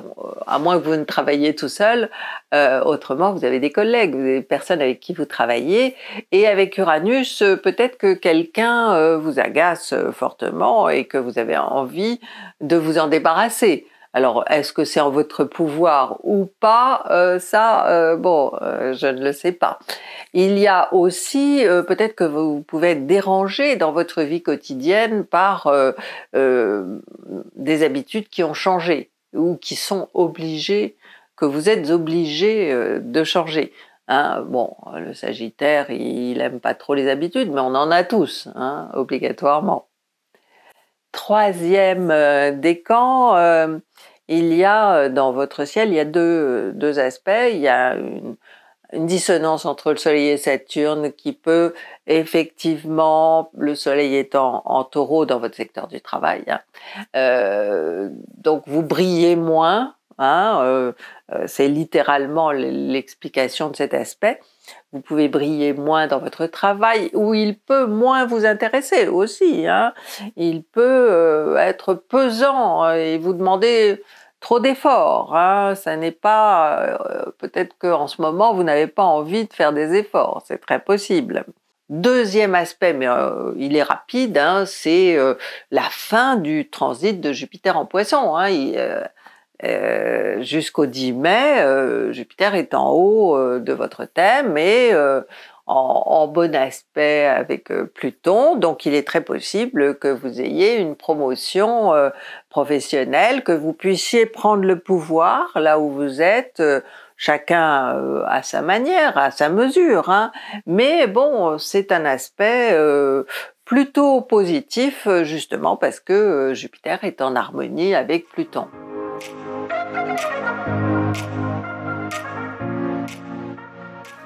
à moins que vous ne travailliez tout seul, autrement vous avez des collègues, vous avez des personnes avec qui vous travaillez, et avec Uranus, peut-être que quelqu'un vous agace fortement et que vous avez envie de vous en débarrasser. Alors, est-ce que c'est en votre pouvoir ou pas, je ne le sais pas. Il y a aussi, peut-être que vous pouvez être dérangé dans votre vie quotidienne par des habitudes qui ont changé, ou que vous êtes obligé de changer. Hein, bon, le Sagittaire, il aime pas trop les habitudes, mais on en a tous, hein, obligatoirement. Troisième décan, il y a dans votre ciel, il y a deux aspects. Il y a une dissonance entre le Soleil et Saturne qui peut effectivement, le Soleil étant en Taureau dans votre secteur du travail, hein, donc vous brillez moins, hein, c'est littéralement l'explication de cet aspect. Vous pouvez briller moins dans votre travail, ou il peut moins vous intéresser aussi, hein. Il peut être pesant et vous demander trop d'efforts, hein. Ça n'est pas... peut-être qu'en ce moment, vous n'avez pas envie de faire des efforts, c'est très possible. Deuxième aspect, mais il est rapide, hein, c'est la fin du transit de Jupiter en Poissons, hein. Jusqu'au 10 mai, Jupiter est en haut de votre thème et en bon aspect avec Pluton, donc il est très possible que vous ayez une promotion professionnelle, que vous puissiez prendre le pouvoir là où vous êtes, chacun à sa manière, à sa mesure, hein. Mais bon, c'est un aspect plutôt positif, justement parce que Jupiter est en harmonie avec Pluton.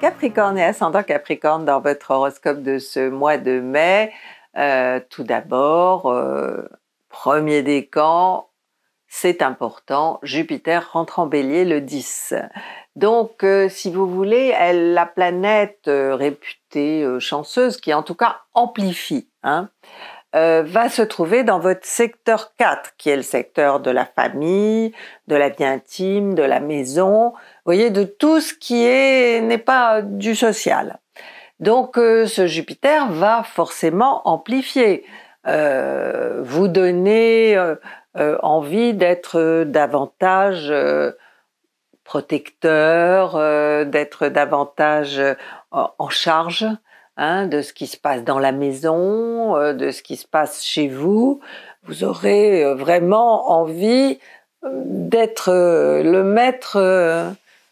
Capricorne et ascendant Capricorne dans votre horoscope de ce mois de mai. Tout d'abord, premier décan, c'est important, Jupiter rentre en Bélier le 10. Donc, si vous voulez, la planète réputée chanceuse, qui en tout cas amplifie, hein, va se trouver dans votre secteur 4, qui est le secteur de la famille, de la vie intime, de la maison, vous voyez, de tout ce qui n'est pas du social. Donc ce Jupiter va forcément amplifier, vous donner envie d'être davantage protecteur, d'être davantage en charge, hein, de ce qui se passe dans la maison, de ce qui se passe chez vous. Vous aurez vraiment envie d'être le maître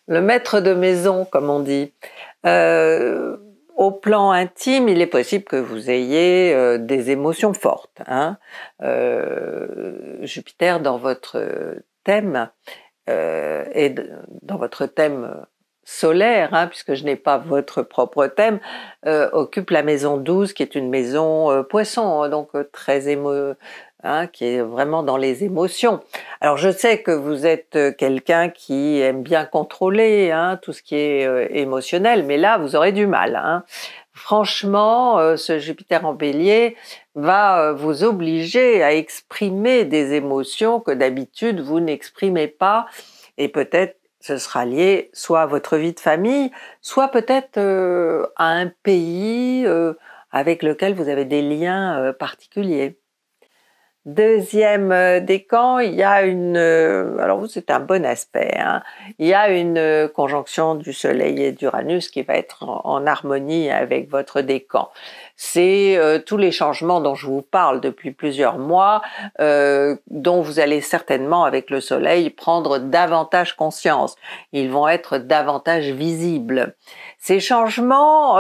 de maison, comme on dit. Au plan intime, il est possible que vous ayez des émotions fortes, hein. Jupiter dans votre thème et dans votre thème solaire, hein, puisque je n'ai pas votre propre thème, occupe la maison 12, qui est une maison poisson, donc très qui est vraiment dans les émotions. Alors je sais que vous êtes quelqu'un qui aime bien contrôler, hein, tout ce qui est émotionnel, mais là vous aurez du mal, hein. Franchement, ce Jupiter en Bélier va vous obliger à exprimer des émotions que d'habitude vous n'exprimez pas, et peut-être ce sera lié soit à votre vie de famille, soit peut-être à un pays avec lequel vous avez des liens particuliers. Deuxième décan, il y a une... alors vous, c'est un bon aspect, hein, il y a une conjonction du Soleil et d'Uranus qui va être en harmonie avec votre décan. C'est tous les changements dont je vous parle depuis plusieurs mois, dont vous allez certainement, avec le Soleil, prendre davantage conscience. Ils vont être davantage visibles. Ces changements,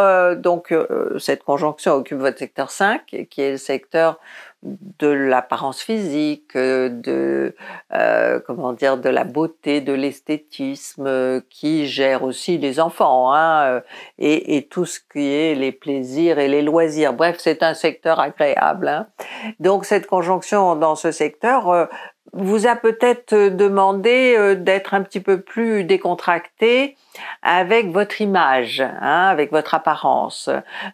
cette conjonction occupe votre secteur 5, qui est le secteur de l'apparence physique, de la beauté, de l'esthétisme, qui gère aussi les enfants, hein, et tout ce qui est les plaisirs et les loisirs. Bref, c'est un secteur agréable, hein. Donc cette conjonction dans ce secteur vous a peut-être demandé d'être un petit peu plus décontracté avec votre image, hein, avec votre apparence.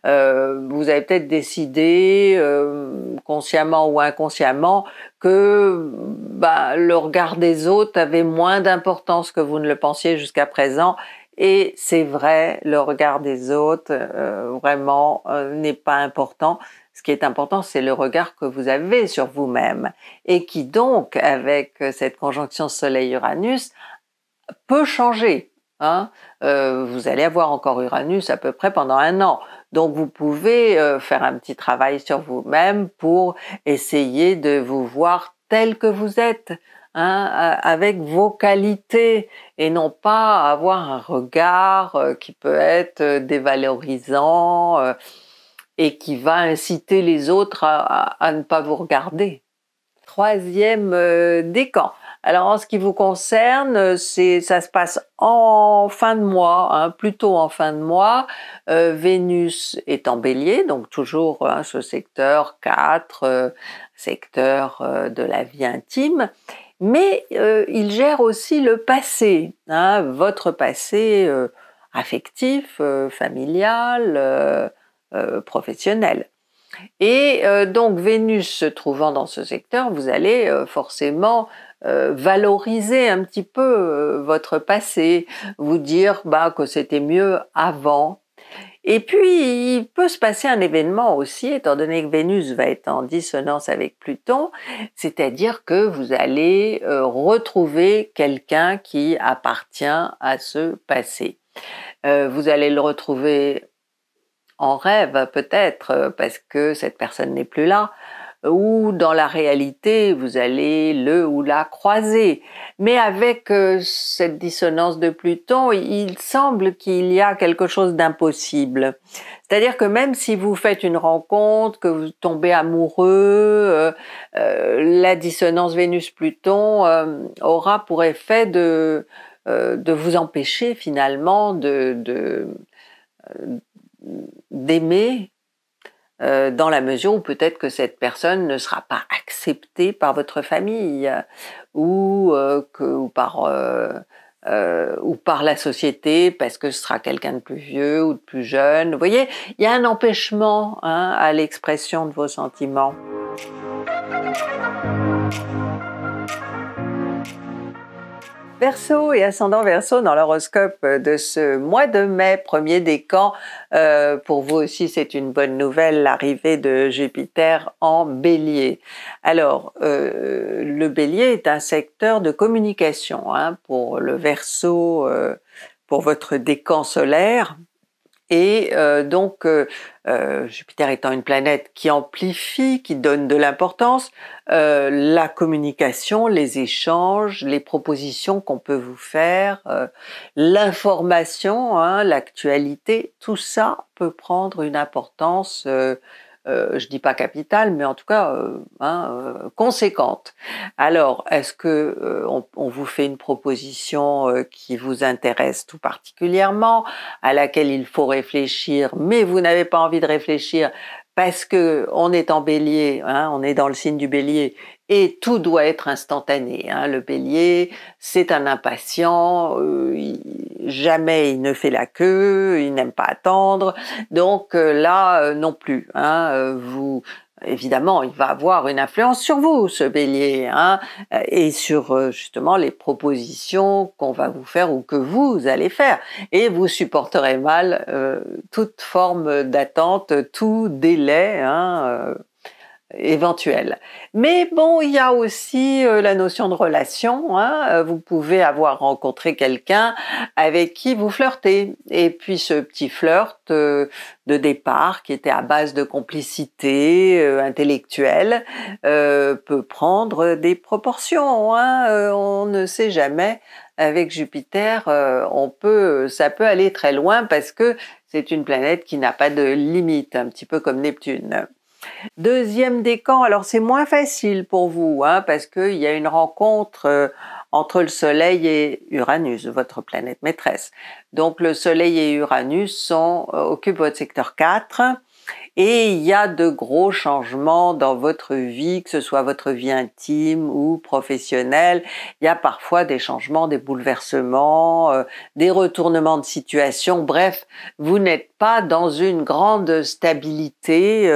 Vous avez peut-être décidé, consciemment ou inconsciemment, que le regard des autres avait moins d'importance que vous ne le pensiez jusqu'à présent. Et c'est vrai, le regard des autres vraiment n'est pas important. Ce qui est important, c'est le regard que vous avez sur vous-même et qui donc, avec cette conjonction Soleil-Uranus, peut changer, hein. Vous allez avoir encore Uranus à peu près pendant un an. Donc vous pouvez faire un petit travail sur vous-même pour essayer de vous voir tel que vous êtes, hein, avec vos qualités, et non pas avoir un regard qui peut être dévalorisant et qui va inciter les autres à ne pas vous regarder. Troisième décan. Alors en ce qui vous concerne, ça se passe en fin de mois, hein, plutôt en fin de mois. Vénus est en Bélier, donc toujours hein, ce secteur 4, secteur de la vie intime. Mais il gère aussi le passé, hein, votre passé affectif, familial, professionnel. Et donc Vénus se trouvant dans ce secteur, vous allez forcément valoriser un petit peu votre passé, vous dire bah, que c'était mieux avant. Et puis, il peut se passer un événement aussi, étant donné que Vénus va être en dissonance avec Pluton, c'est-à-dire que vous allez retrouver quelqu'un qui appartient à ce passé. Vous allez le retrouver en rêve peut-être, parce que cette personne n'est plus là, ou dans la réalité, vous allez le ou la croiser. Mais avec cette dissonance de Pluton, il semble qu'il y a quelque chose d'impossible. C'est-à-dire que même si vous faites une rencontre, que vous tombez amoureux, la dissonance Vénus-Pluton aura pour effet de vous empêcher finalement d'aimer, dans la mesure où peut-être que cette personne ne sera pas acceptée par votre famille ou par la société, parce que ce sera quelqu'un de plus vieux ou de plus jeune. Vous voyez, il y a un empêchement hein, à l'expression de vos sentiments. Verseau et ascendant Verseau dans l'horoscope de ce mois de mai, premier décan. Pour vous aussi, c'est une bonne nouvelle, l'arrivée de Jupiter en Bélier. Alors, le Bélier est un secteur de communication hein, pour le Verseau, pour votre décan solaire. Et donc, Jupiter étant une planète qui amplifie, qui donne de l'importance, la communication, les échanges, les propositions qu'on peut vous faire, l'information, hein, l'actualité, tout ça peut prendre une importance, je dis pas capitale, mais en tout cas conséquente. Alors, est-ce que on vous fait une proposition qui vous intéresse tout particulièrement, à laquelle il faut réfléchir, mais vous n'avez pas envie de réfléchir parce que on est en Bélier, hein, on est dans le signe du Bélier et tout doit être instantané. Hein. Le Bélier, c'est un impatient, jamais il ne fait la queue, il n'aime pas attendre. Donc là non plus, hein, évidemment, il va avoir une influence sur vous, ce Bélier, hein, et sur justement les propositions qu'on va vous faire ou que vous allez faire. Et vous supporterez mal toute forme d'attente, tout délai hein, éventuel. Mais bon, il y a aussi la notion de relation. Hein, vous pouvez avoir rencontré quelqu'un avec qui vous flirtez. Et puis ce petit flirt de départ, qui était à base de complicité intellectuelle, peut prendre des proportions. Hein, on ne sait jamais. Avec Jupiter, ça peut aller très loin parce que c'est une planète qui n'a pas de limite, un petit peu comme Neptune. Deuxième décan, alors c'est moins facile pour vous, hein, parce qu'il y a une rencontre entre le Soleil et Uranus, votre planète maîtresse. Donc le Soleil et Uranus occupent votre secteur 4 et il y a de gros changements dans votre vie, que ce soit votre vie intime ou professionnelle. Il y a parfois des changements, des bouleversements, des retournements de situation. Bref, vous n'êtes pas dans une grande stabilité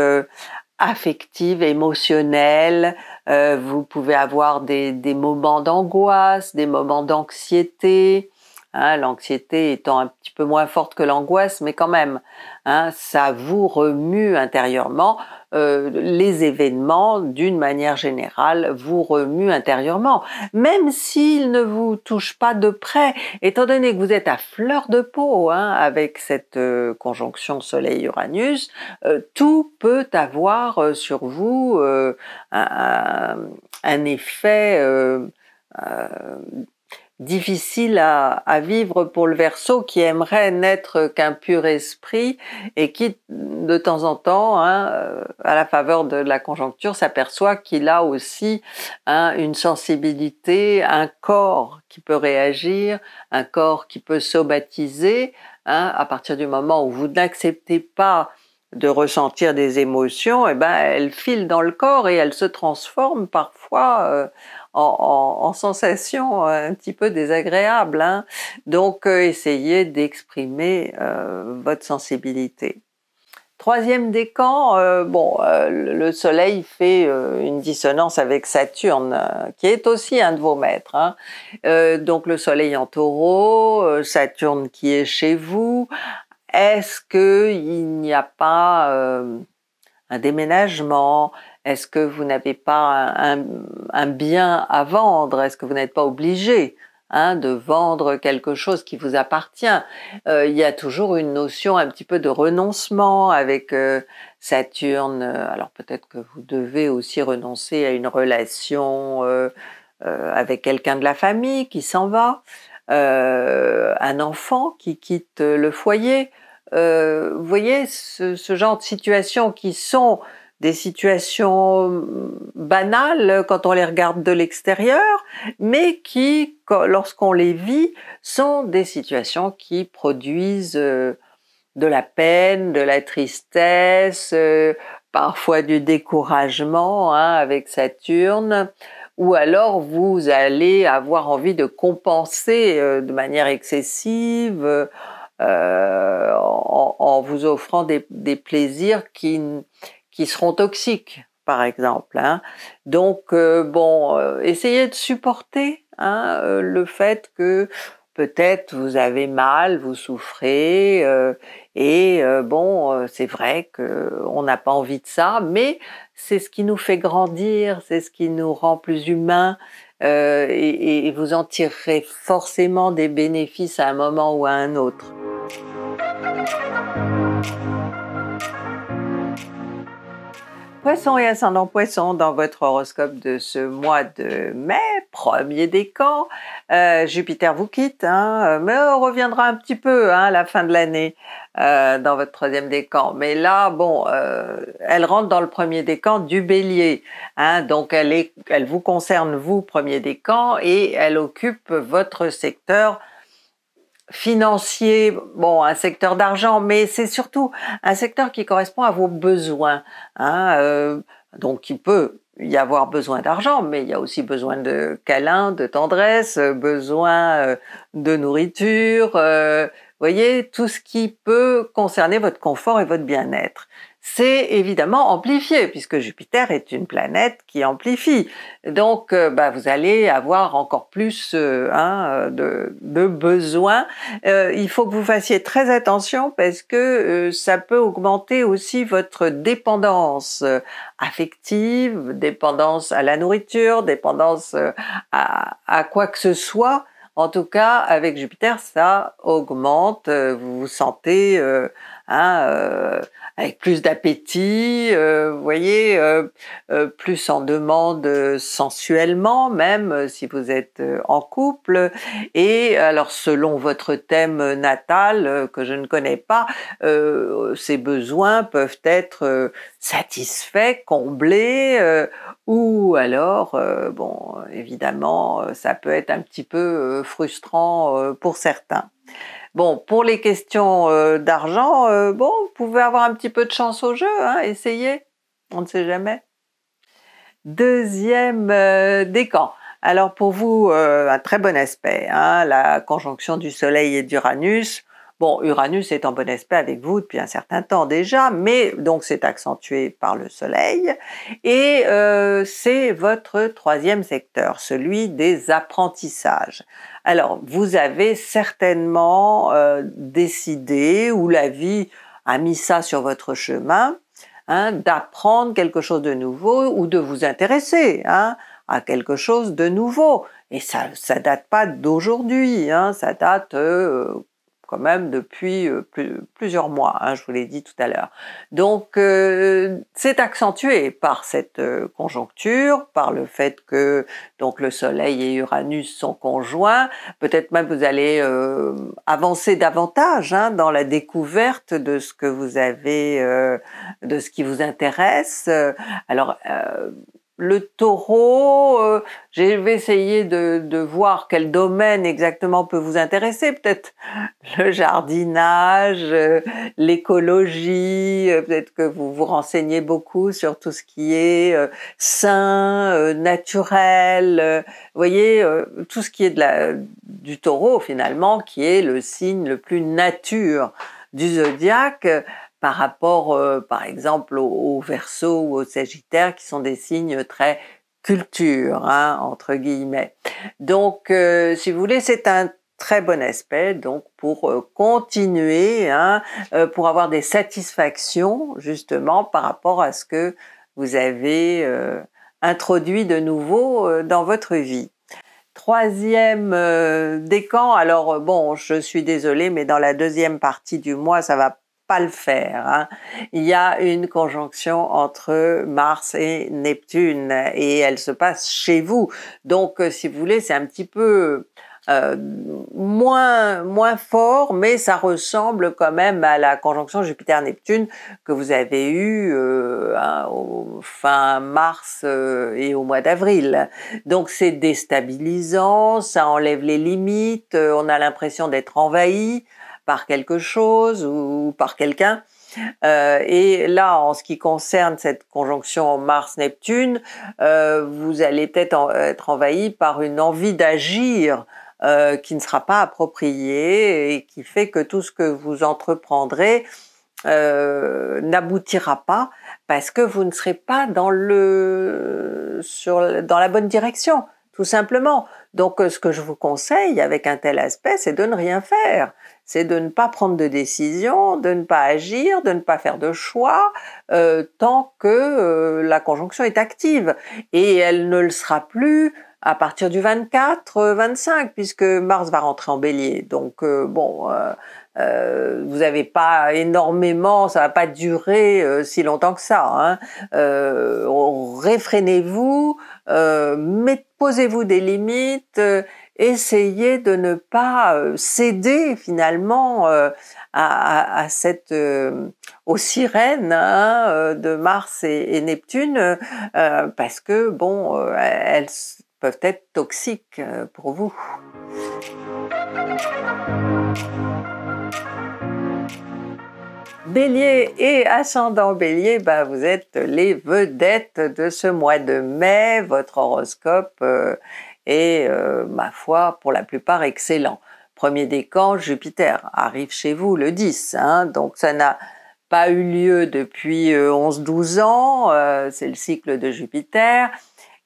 affective, émotionnelle. Vous pouvez avoir des moments d'angoisse, des moments d'anxiété. Hein, l'anxiété étant un petit peu moins forte que l'angoisse, mais quand même, hein, ça vous remue intérieurement. Les événements, d'une manière générale, vous remuent intérieurement, même s'ils ne vous touchent pas de près, étant donné que vous êtes à fleur de peau hein, avec cette conjonction Soleil-Uranus, tout peut avoir sur vous un effet difficile à vivre pour le Verseau qui aimerait n'être qu'un pur esprit et qui, de temps en temps, à la faveur de la conjoncture, s'aperçoit qu'il a aussi une sensibilité, un corps qui peut réagir, un corps qui peut somatiser. À partir du moment où vous n'acceptez pas de ressentir des émotions, eh ben, elles filent dans le corps et elles se transforment parfois en sensations un petit peu désagréables. Donc, essayez d'exprimer votre sensibilité. Troisième décan, le Soleil fait une dissonance avec Saturne, qui est aussi un de vos maîtres. Donc, le Soleil en Taureau, Saturne qui est chez vous. Est-ce qu'il n'y a pas un déménagement? Est-ce que vous n'avez pas un bien à vendre? Est-ce que vous n'êtes pas obligé de vendre quelque chose qui vous appartient? Il y a toujours une notion un petit peu de renoncement avec Saturne. Alors peut-être que vous devez aussi renoncer à une relation avec quelqu'un de la famille qui s'en va. Un enfant qui quitte le foyer, vous voyez ce genre de situations qui sont des situations banales quand on les regarde de l'extérieur, mais qui, lorsqu'on les vit, sont des situations qui produisent de la peine, de la tristesse, parfois du découragement avec Saturne. Ou alors vous allez avoir envie de compenser de manière excessive en vous offrant des plaisirs qui seront toxiques, par exemple. Donc, essayez de supporter le fait que peut-être vous avez mal, vous souffrez, c'est vrai qu'on n'a pas envie de ça, mais c'est ce qui nous fait grandir, c'est ce qui nous rend plus humains, et vous en tirerez forcément des bénéfices à un moment ou à un autre. Poissons et ascendant Poissons dans votre horoscope de ce mois de mai, premier décan. Jupiter vous quitte, mais reviendra un petit peu à la fin de l'année dans votre troisième décan. Mais là, elle rentre dans le premier décan du Bélier. Donc, elle vous concerne, vous, premier décan, et elle occupe votre secteur financier, un secteur d'argent, mais c'est surtout un secteur qui correspond à vos besoins. Donc, il peut y avoir besoin d'argent, mais il y a aussi besoin de câlins, de tendresse, besoin de nourriture. Voyez, tout ce qui peut concerner votre confort et votre bien-être. C'est évidemment amplifié, puisque Jupiter est une planète qui amplifie. Donc, vous allez avoir encore plus de besoins. Il faut que vous fassiez très attention, parce que ça peut augmenter aussi votre dépendance affective, dépendance à la nourriture, dépendance à quoi que ce soit. En tout cas, avec Jupiter, ça augmente, vous vous sentez avec plus d'appétit, vous voyez, plus en demande sensuellement, même si vous êtes en couple. Et alors, selon votre thème natal, que je ne connais pas, ces besoins peuvent être satisfaits, comblés, ou alors, évidemment, ça peut être un petit peu frustrant pour certains. Pour les questions d'argent, vous pouvez avoir un petit peu de chance au jeu, essayez, on ne sait jamais. Deuxième décan. Alors pour vous, un très bon aspect, la conjonction du Soleil et d'Uranus. Uranus est en bon aspect avec vous depuis un certain temps déjà, mais donc c'est accentué par le Soleil, et c'est votre troisième secteur, celui des apprentissages. Alors, vous avez certainement décidé, ou la vie a mis ça sur votre chemin, d'apprendre quelque chose de nouveau, ou de vous intéresser à quelque chose de nouveau. Et ça date pas d'aujourd'hui, ça date quand même depuis plusieurs mois, hein, je vous l'ai dit tout à l'heure. Donc c'est accentué par cette conjoncture, par le fait que donc le Soleil et Uranus sont conjoints. Peut-être même vous allez avancer davantage, hein, dans la découverte de ce que vous avez, de ce qui vous intéresse. Alors le Taureau, je vais essayer de voir quel domaine exactement peut vous intéresser, peut-être le jardinage, l'écologie, peut-être que vous vous renseignez beaucoup sur tout ce qui est sain, naturel, vous voyez, tout ce qui est de du Taureau finalement, qui est le signe le plus nature du zodiaque, par rapport, par exemple, au Verseau ou au Sagittaire, qui sont des signes très culture, hein, entre guillemets. Donc, si vous voulez, c'est un très bon aspect, donc pour continuer, hein, pour avoir des satisfactions, justement, par rapport à ce que vous avez introduit de nouveau dans votre vie. Troisième décan, alors bon, je suis désolée, mais dans la deuxième partie du mois, ça va pas le faire, hein. Il y a une conjonction entre Mars et Neptune et elle se passe chez vous. Donc, si vous voulez, c'est un petit peu moins fort, mais ça ressemble quand même à la conjonction Jupiter-Neptune que vous avez eue hein, au fin mars et au mois d'avril. Donc c'est déstabilisant, ça enlève les limites, on a l'impression d'être envahi par quelque chose ou par quelqu'un. Et là, en ce qui concerne cette conjonction Mars-Neptune, vous allez peut-être être envahi par une envie d'agir qui ne sera pas appropriée et qui fait que tout ce que vous entreprendrez n'aboutira pas parce que vous ne serez pas dans dans la bonne direction, tout simplement. Donc, ce que je vous conseille avec un tel aspect, c'est de ne rien faire. C'est de ne pas prendre de décision, de ne pas agir, de ne pas faire de choix tant que la conjonction est active. Et elle ne le sera plus à partir du 24-25, puisque Mars va rentrer en Bélier. Donc, bon, vous n'avez pas énormément, ça ne va pas durer si longtemps que ça, hein. Réfrénez-vous, posez-vous des limites, essayez de ne pas céder finalement à cette, aux sirènes, hein, de Mars et Neptune, parce que bon, elles peuvent être toxiques pour vous. Bélier et ascendant Bélier, ben vous êtes les vedettes de ce mois de mai. Votre horoscope est, ma foi, pour la plupart excellent. Premier décan, Jupiter arrive chez vous le 10, hein, donc ça n'a pas eu lieu depuis 11-12 ans, c'est le cycle de Jupiter,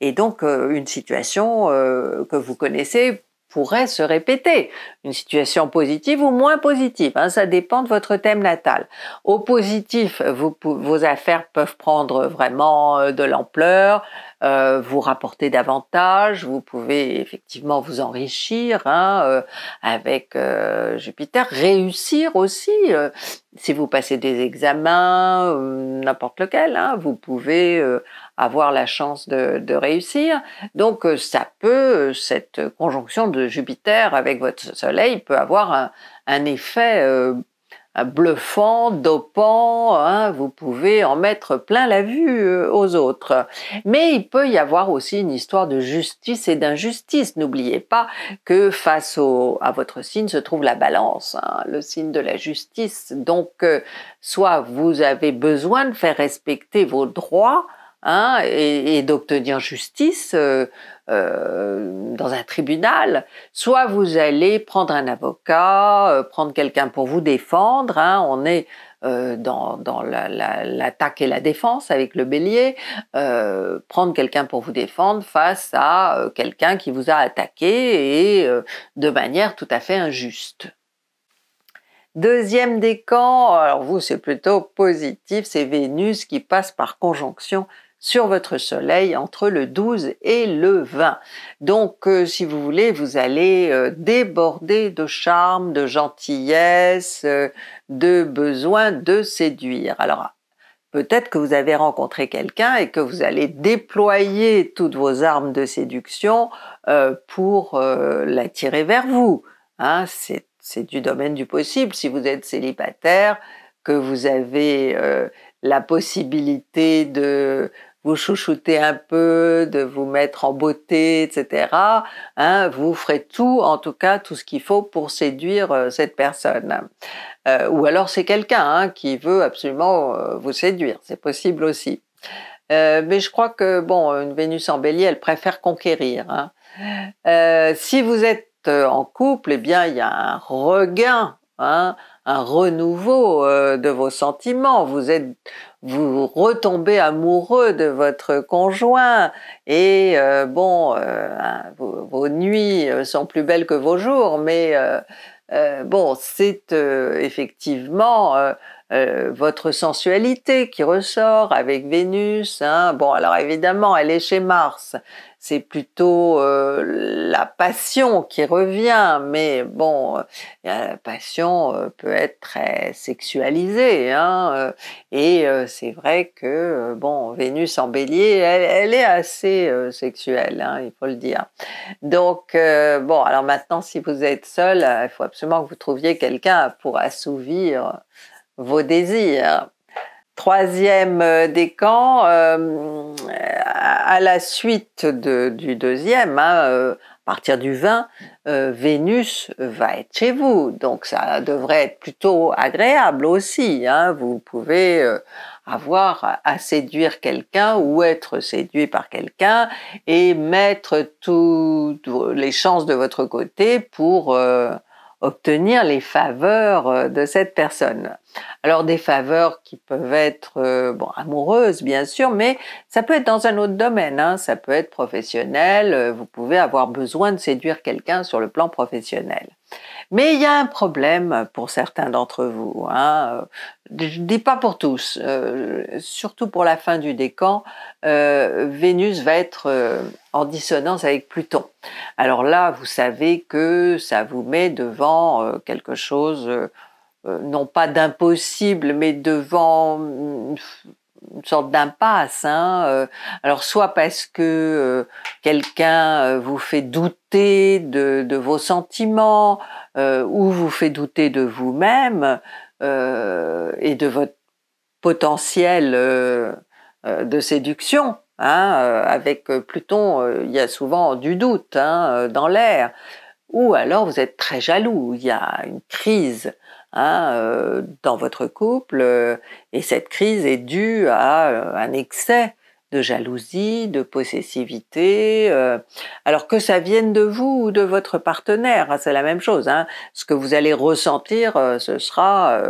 et donc une situation que vous connaissez pourrait se répéter, une situation positive ou moins positive, hein, ça dépend de votre thème natal. Au positif, vos affaires peuvent prendre vraiment de l'ampleur, vous rapporter davantage, vous pouvez effectivement vous enrichir, hein, avec Jupiter, réussir aussi, si vous passez des examens, n'importe lequel, hein, vous pouvez avoir la chance de réussir. Donc ça peut, cette conjonction de Jupiter avec votre Soleil peut avoir un effet bluffant, dopant, hein, vous pouvez en mettre plein la vue aux autres. Mais il peut y avoir aussi une histoire de justice et d'injustice. N'oubliez pas que face à votre signe se trouve la balance, hein, le signe de la justice. Donc soit vous avez besoin de faire respecter vos droits, hein, et d'obtenir justice dans un tribunal, soit vous allez prendre un avocat, prendre quelqu'un pour vous défendre, hein, on est dans l'attaque et la défense avec le Bélier, prendre quelqu'un pour vous défendre face à quelqu'un qui vous a attaqué et de manière tout à fait injuste. Deuxième décan, alors vous c'est plutôt positif, c'est Vénus qui passe par conjonction sur votre soleil entre le 12 et le 20. Donc, si vous voulez, vous allez déborder de charme, de gentillesse, de besoin de séduire. Alors, peut-être que vous avez rencontré quelqu'un et que vous allez déployer toutes vos armes de séduction pour l'attirer vers vous. Hein, c'est du domaine du possible. Si vous êtes célibataire, que vous avez la possibilité de vous chouchouter un peu, de vous mettre en beauté, etc. Hein, vous ferez tout, en tout cas, tout ce qu'il faut pour séduire cette personne. Ou alors c'est quelqu'un qui veut absolument vous séduire, c'est possible aussi. Mais je crois que, bon, une Vénus en Bélier, elle préfère conquérir. Hein. Si vous êtes en couple, eh bien, il y a un regain, un renouveau de vos sentiments. Vous retombez amoureux de votre conjoint et vos nuits sont plus belles que vos jours, mais c'est effectivement votre sensualité qui ressort avec Vénus. Bon, alors évidemment, elle est chez Mars. C'est plutôt la passion qui revient, mais bon, la passion peut être très sexualisée. Et c'est vrai que Vénus en Bélier, elle est assez sexuelle, il faut le dire. Donc alors maintenant, si vous êtes seul, il faut absolument que vous trouviez quelqu'un pour assouvir vos désirs. Troisième décan, à la suite du deuxième, à partir du 20, Vénus va être chez vous. Donc ça devrait être plutôt agréable aussi. Vous pouvez avoir à séduire quelqu'un ou être séduit par quelqu'un et mettre toutes les chances de votre côté pour obtenir les faveurs de cette personne. Alors des faveurs qui peuvent être amoureuses bien sûr, mais ça peut être dans un autre domaine, ça peut être professionnel, vous pouvez avoir besoin de séduire quelqu'un sur le plan professionnel. Mais il y a un problème pour certains d'entre vous, je ne dis pas pour tous, surtout pour la fin du décan, Vénus va être en dissonance avec Pluton. Alors là, vous savez que ça vous met devant quelque chose, non pas d'impossible, mais devant une sorte d'impasse. Alors soit parce que quelqu'un vous fait douter de vos sentiments, ou vous fait douter de vous-même et de votre potentiel de séduction. Avec Pluton, il y a souvent du doute dans l'air. Ou alors vous êtes très jaloux, il y a une crise dans votre couple, et cette crise est due à un excès de jalousie, de possessivité, alors que ça vienne de vous ou de votre partenaire, c'est la même chose. Ce que vous allez ressentir, ce sera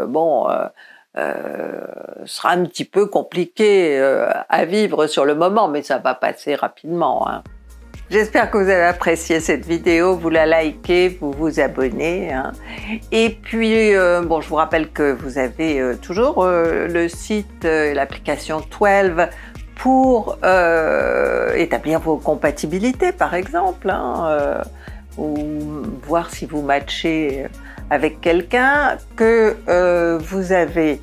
sera un petit peu compliqué à vivre sur le moment, mais ça va passer rapidement. J'espère que vous avez apprécié cette vidéo, vous la likez, vous vous abonnez. Et puis, je vous rappelle que vous avez toujours le site, l'application 12 pour établir vos compatibilités, par exemple, ou voir si vous matchez avec quelqu'un, que vous avez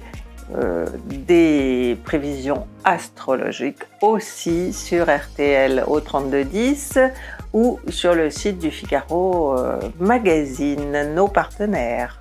des prévisions astrologiques aussi sur RTL au 3210 ou sur le site du Figaro Magazine, nos partenaires.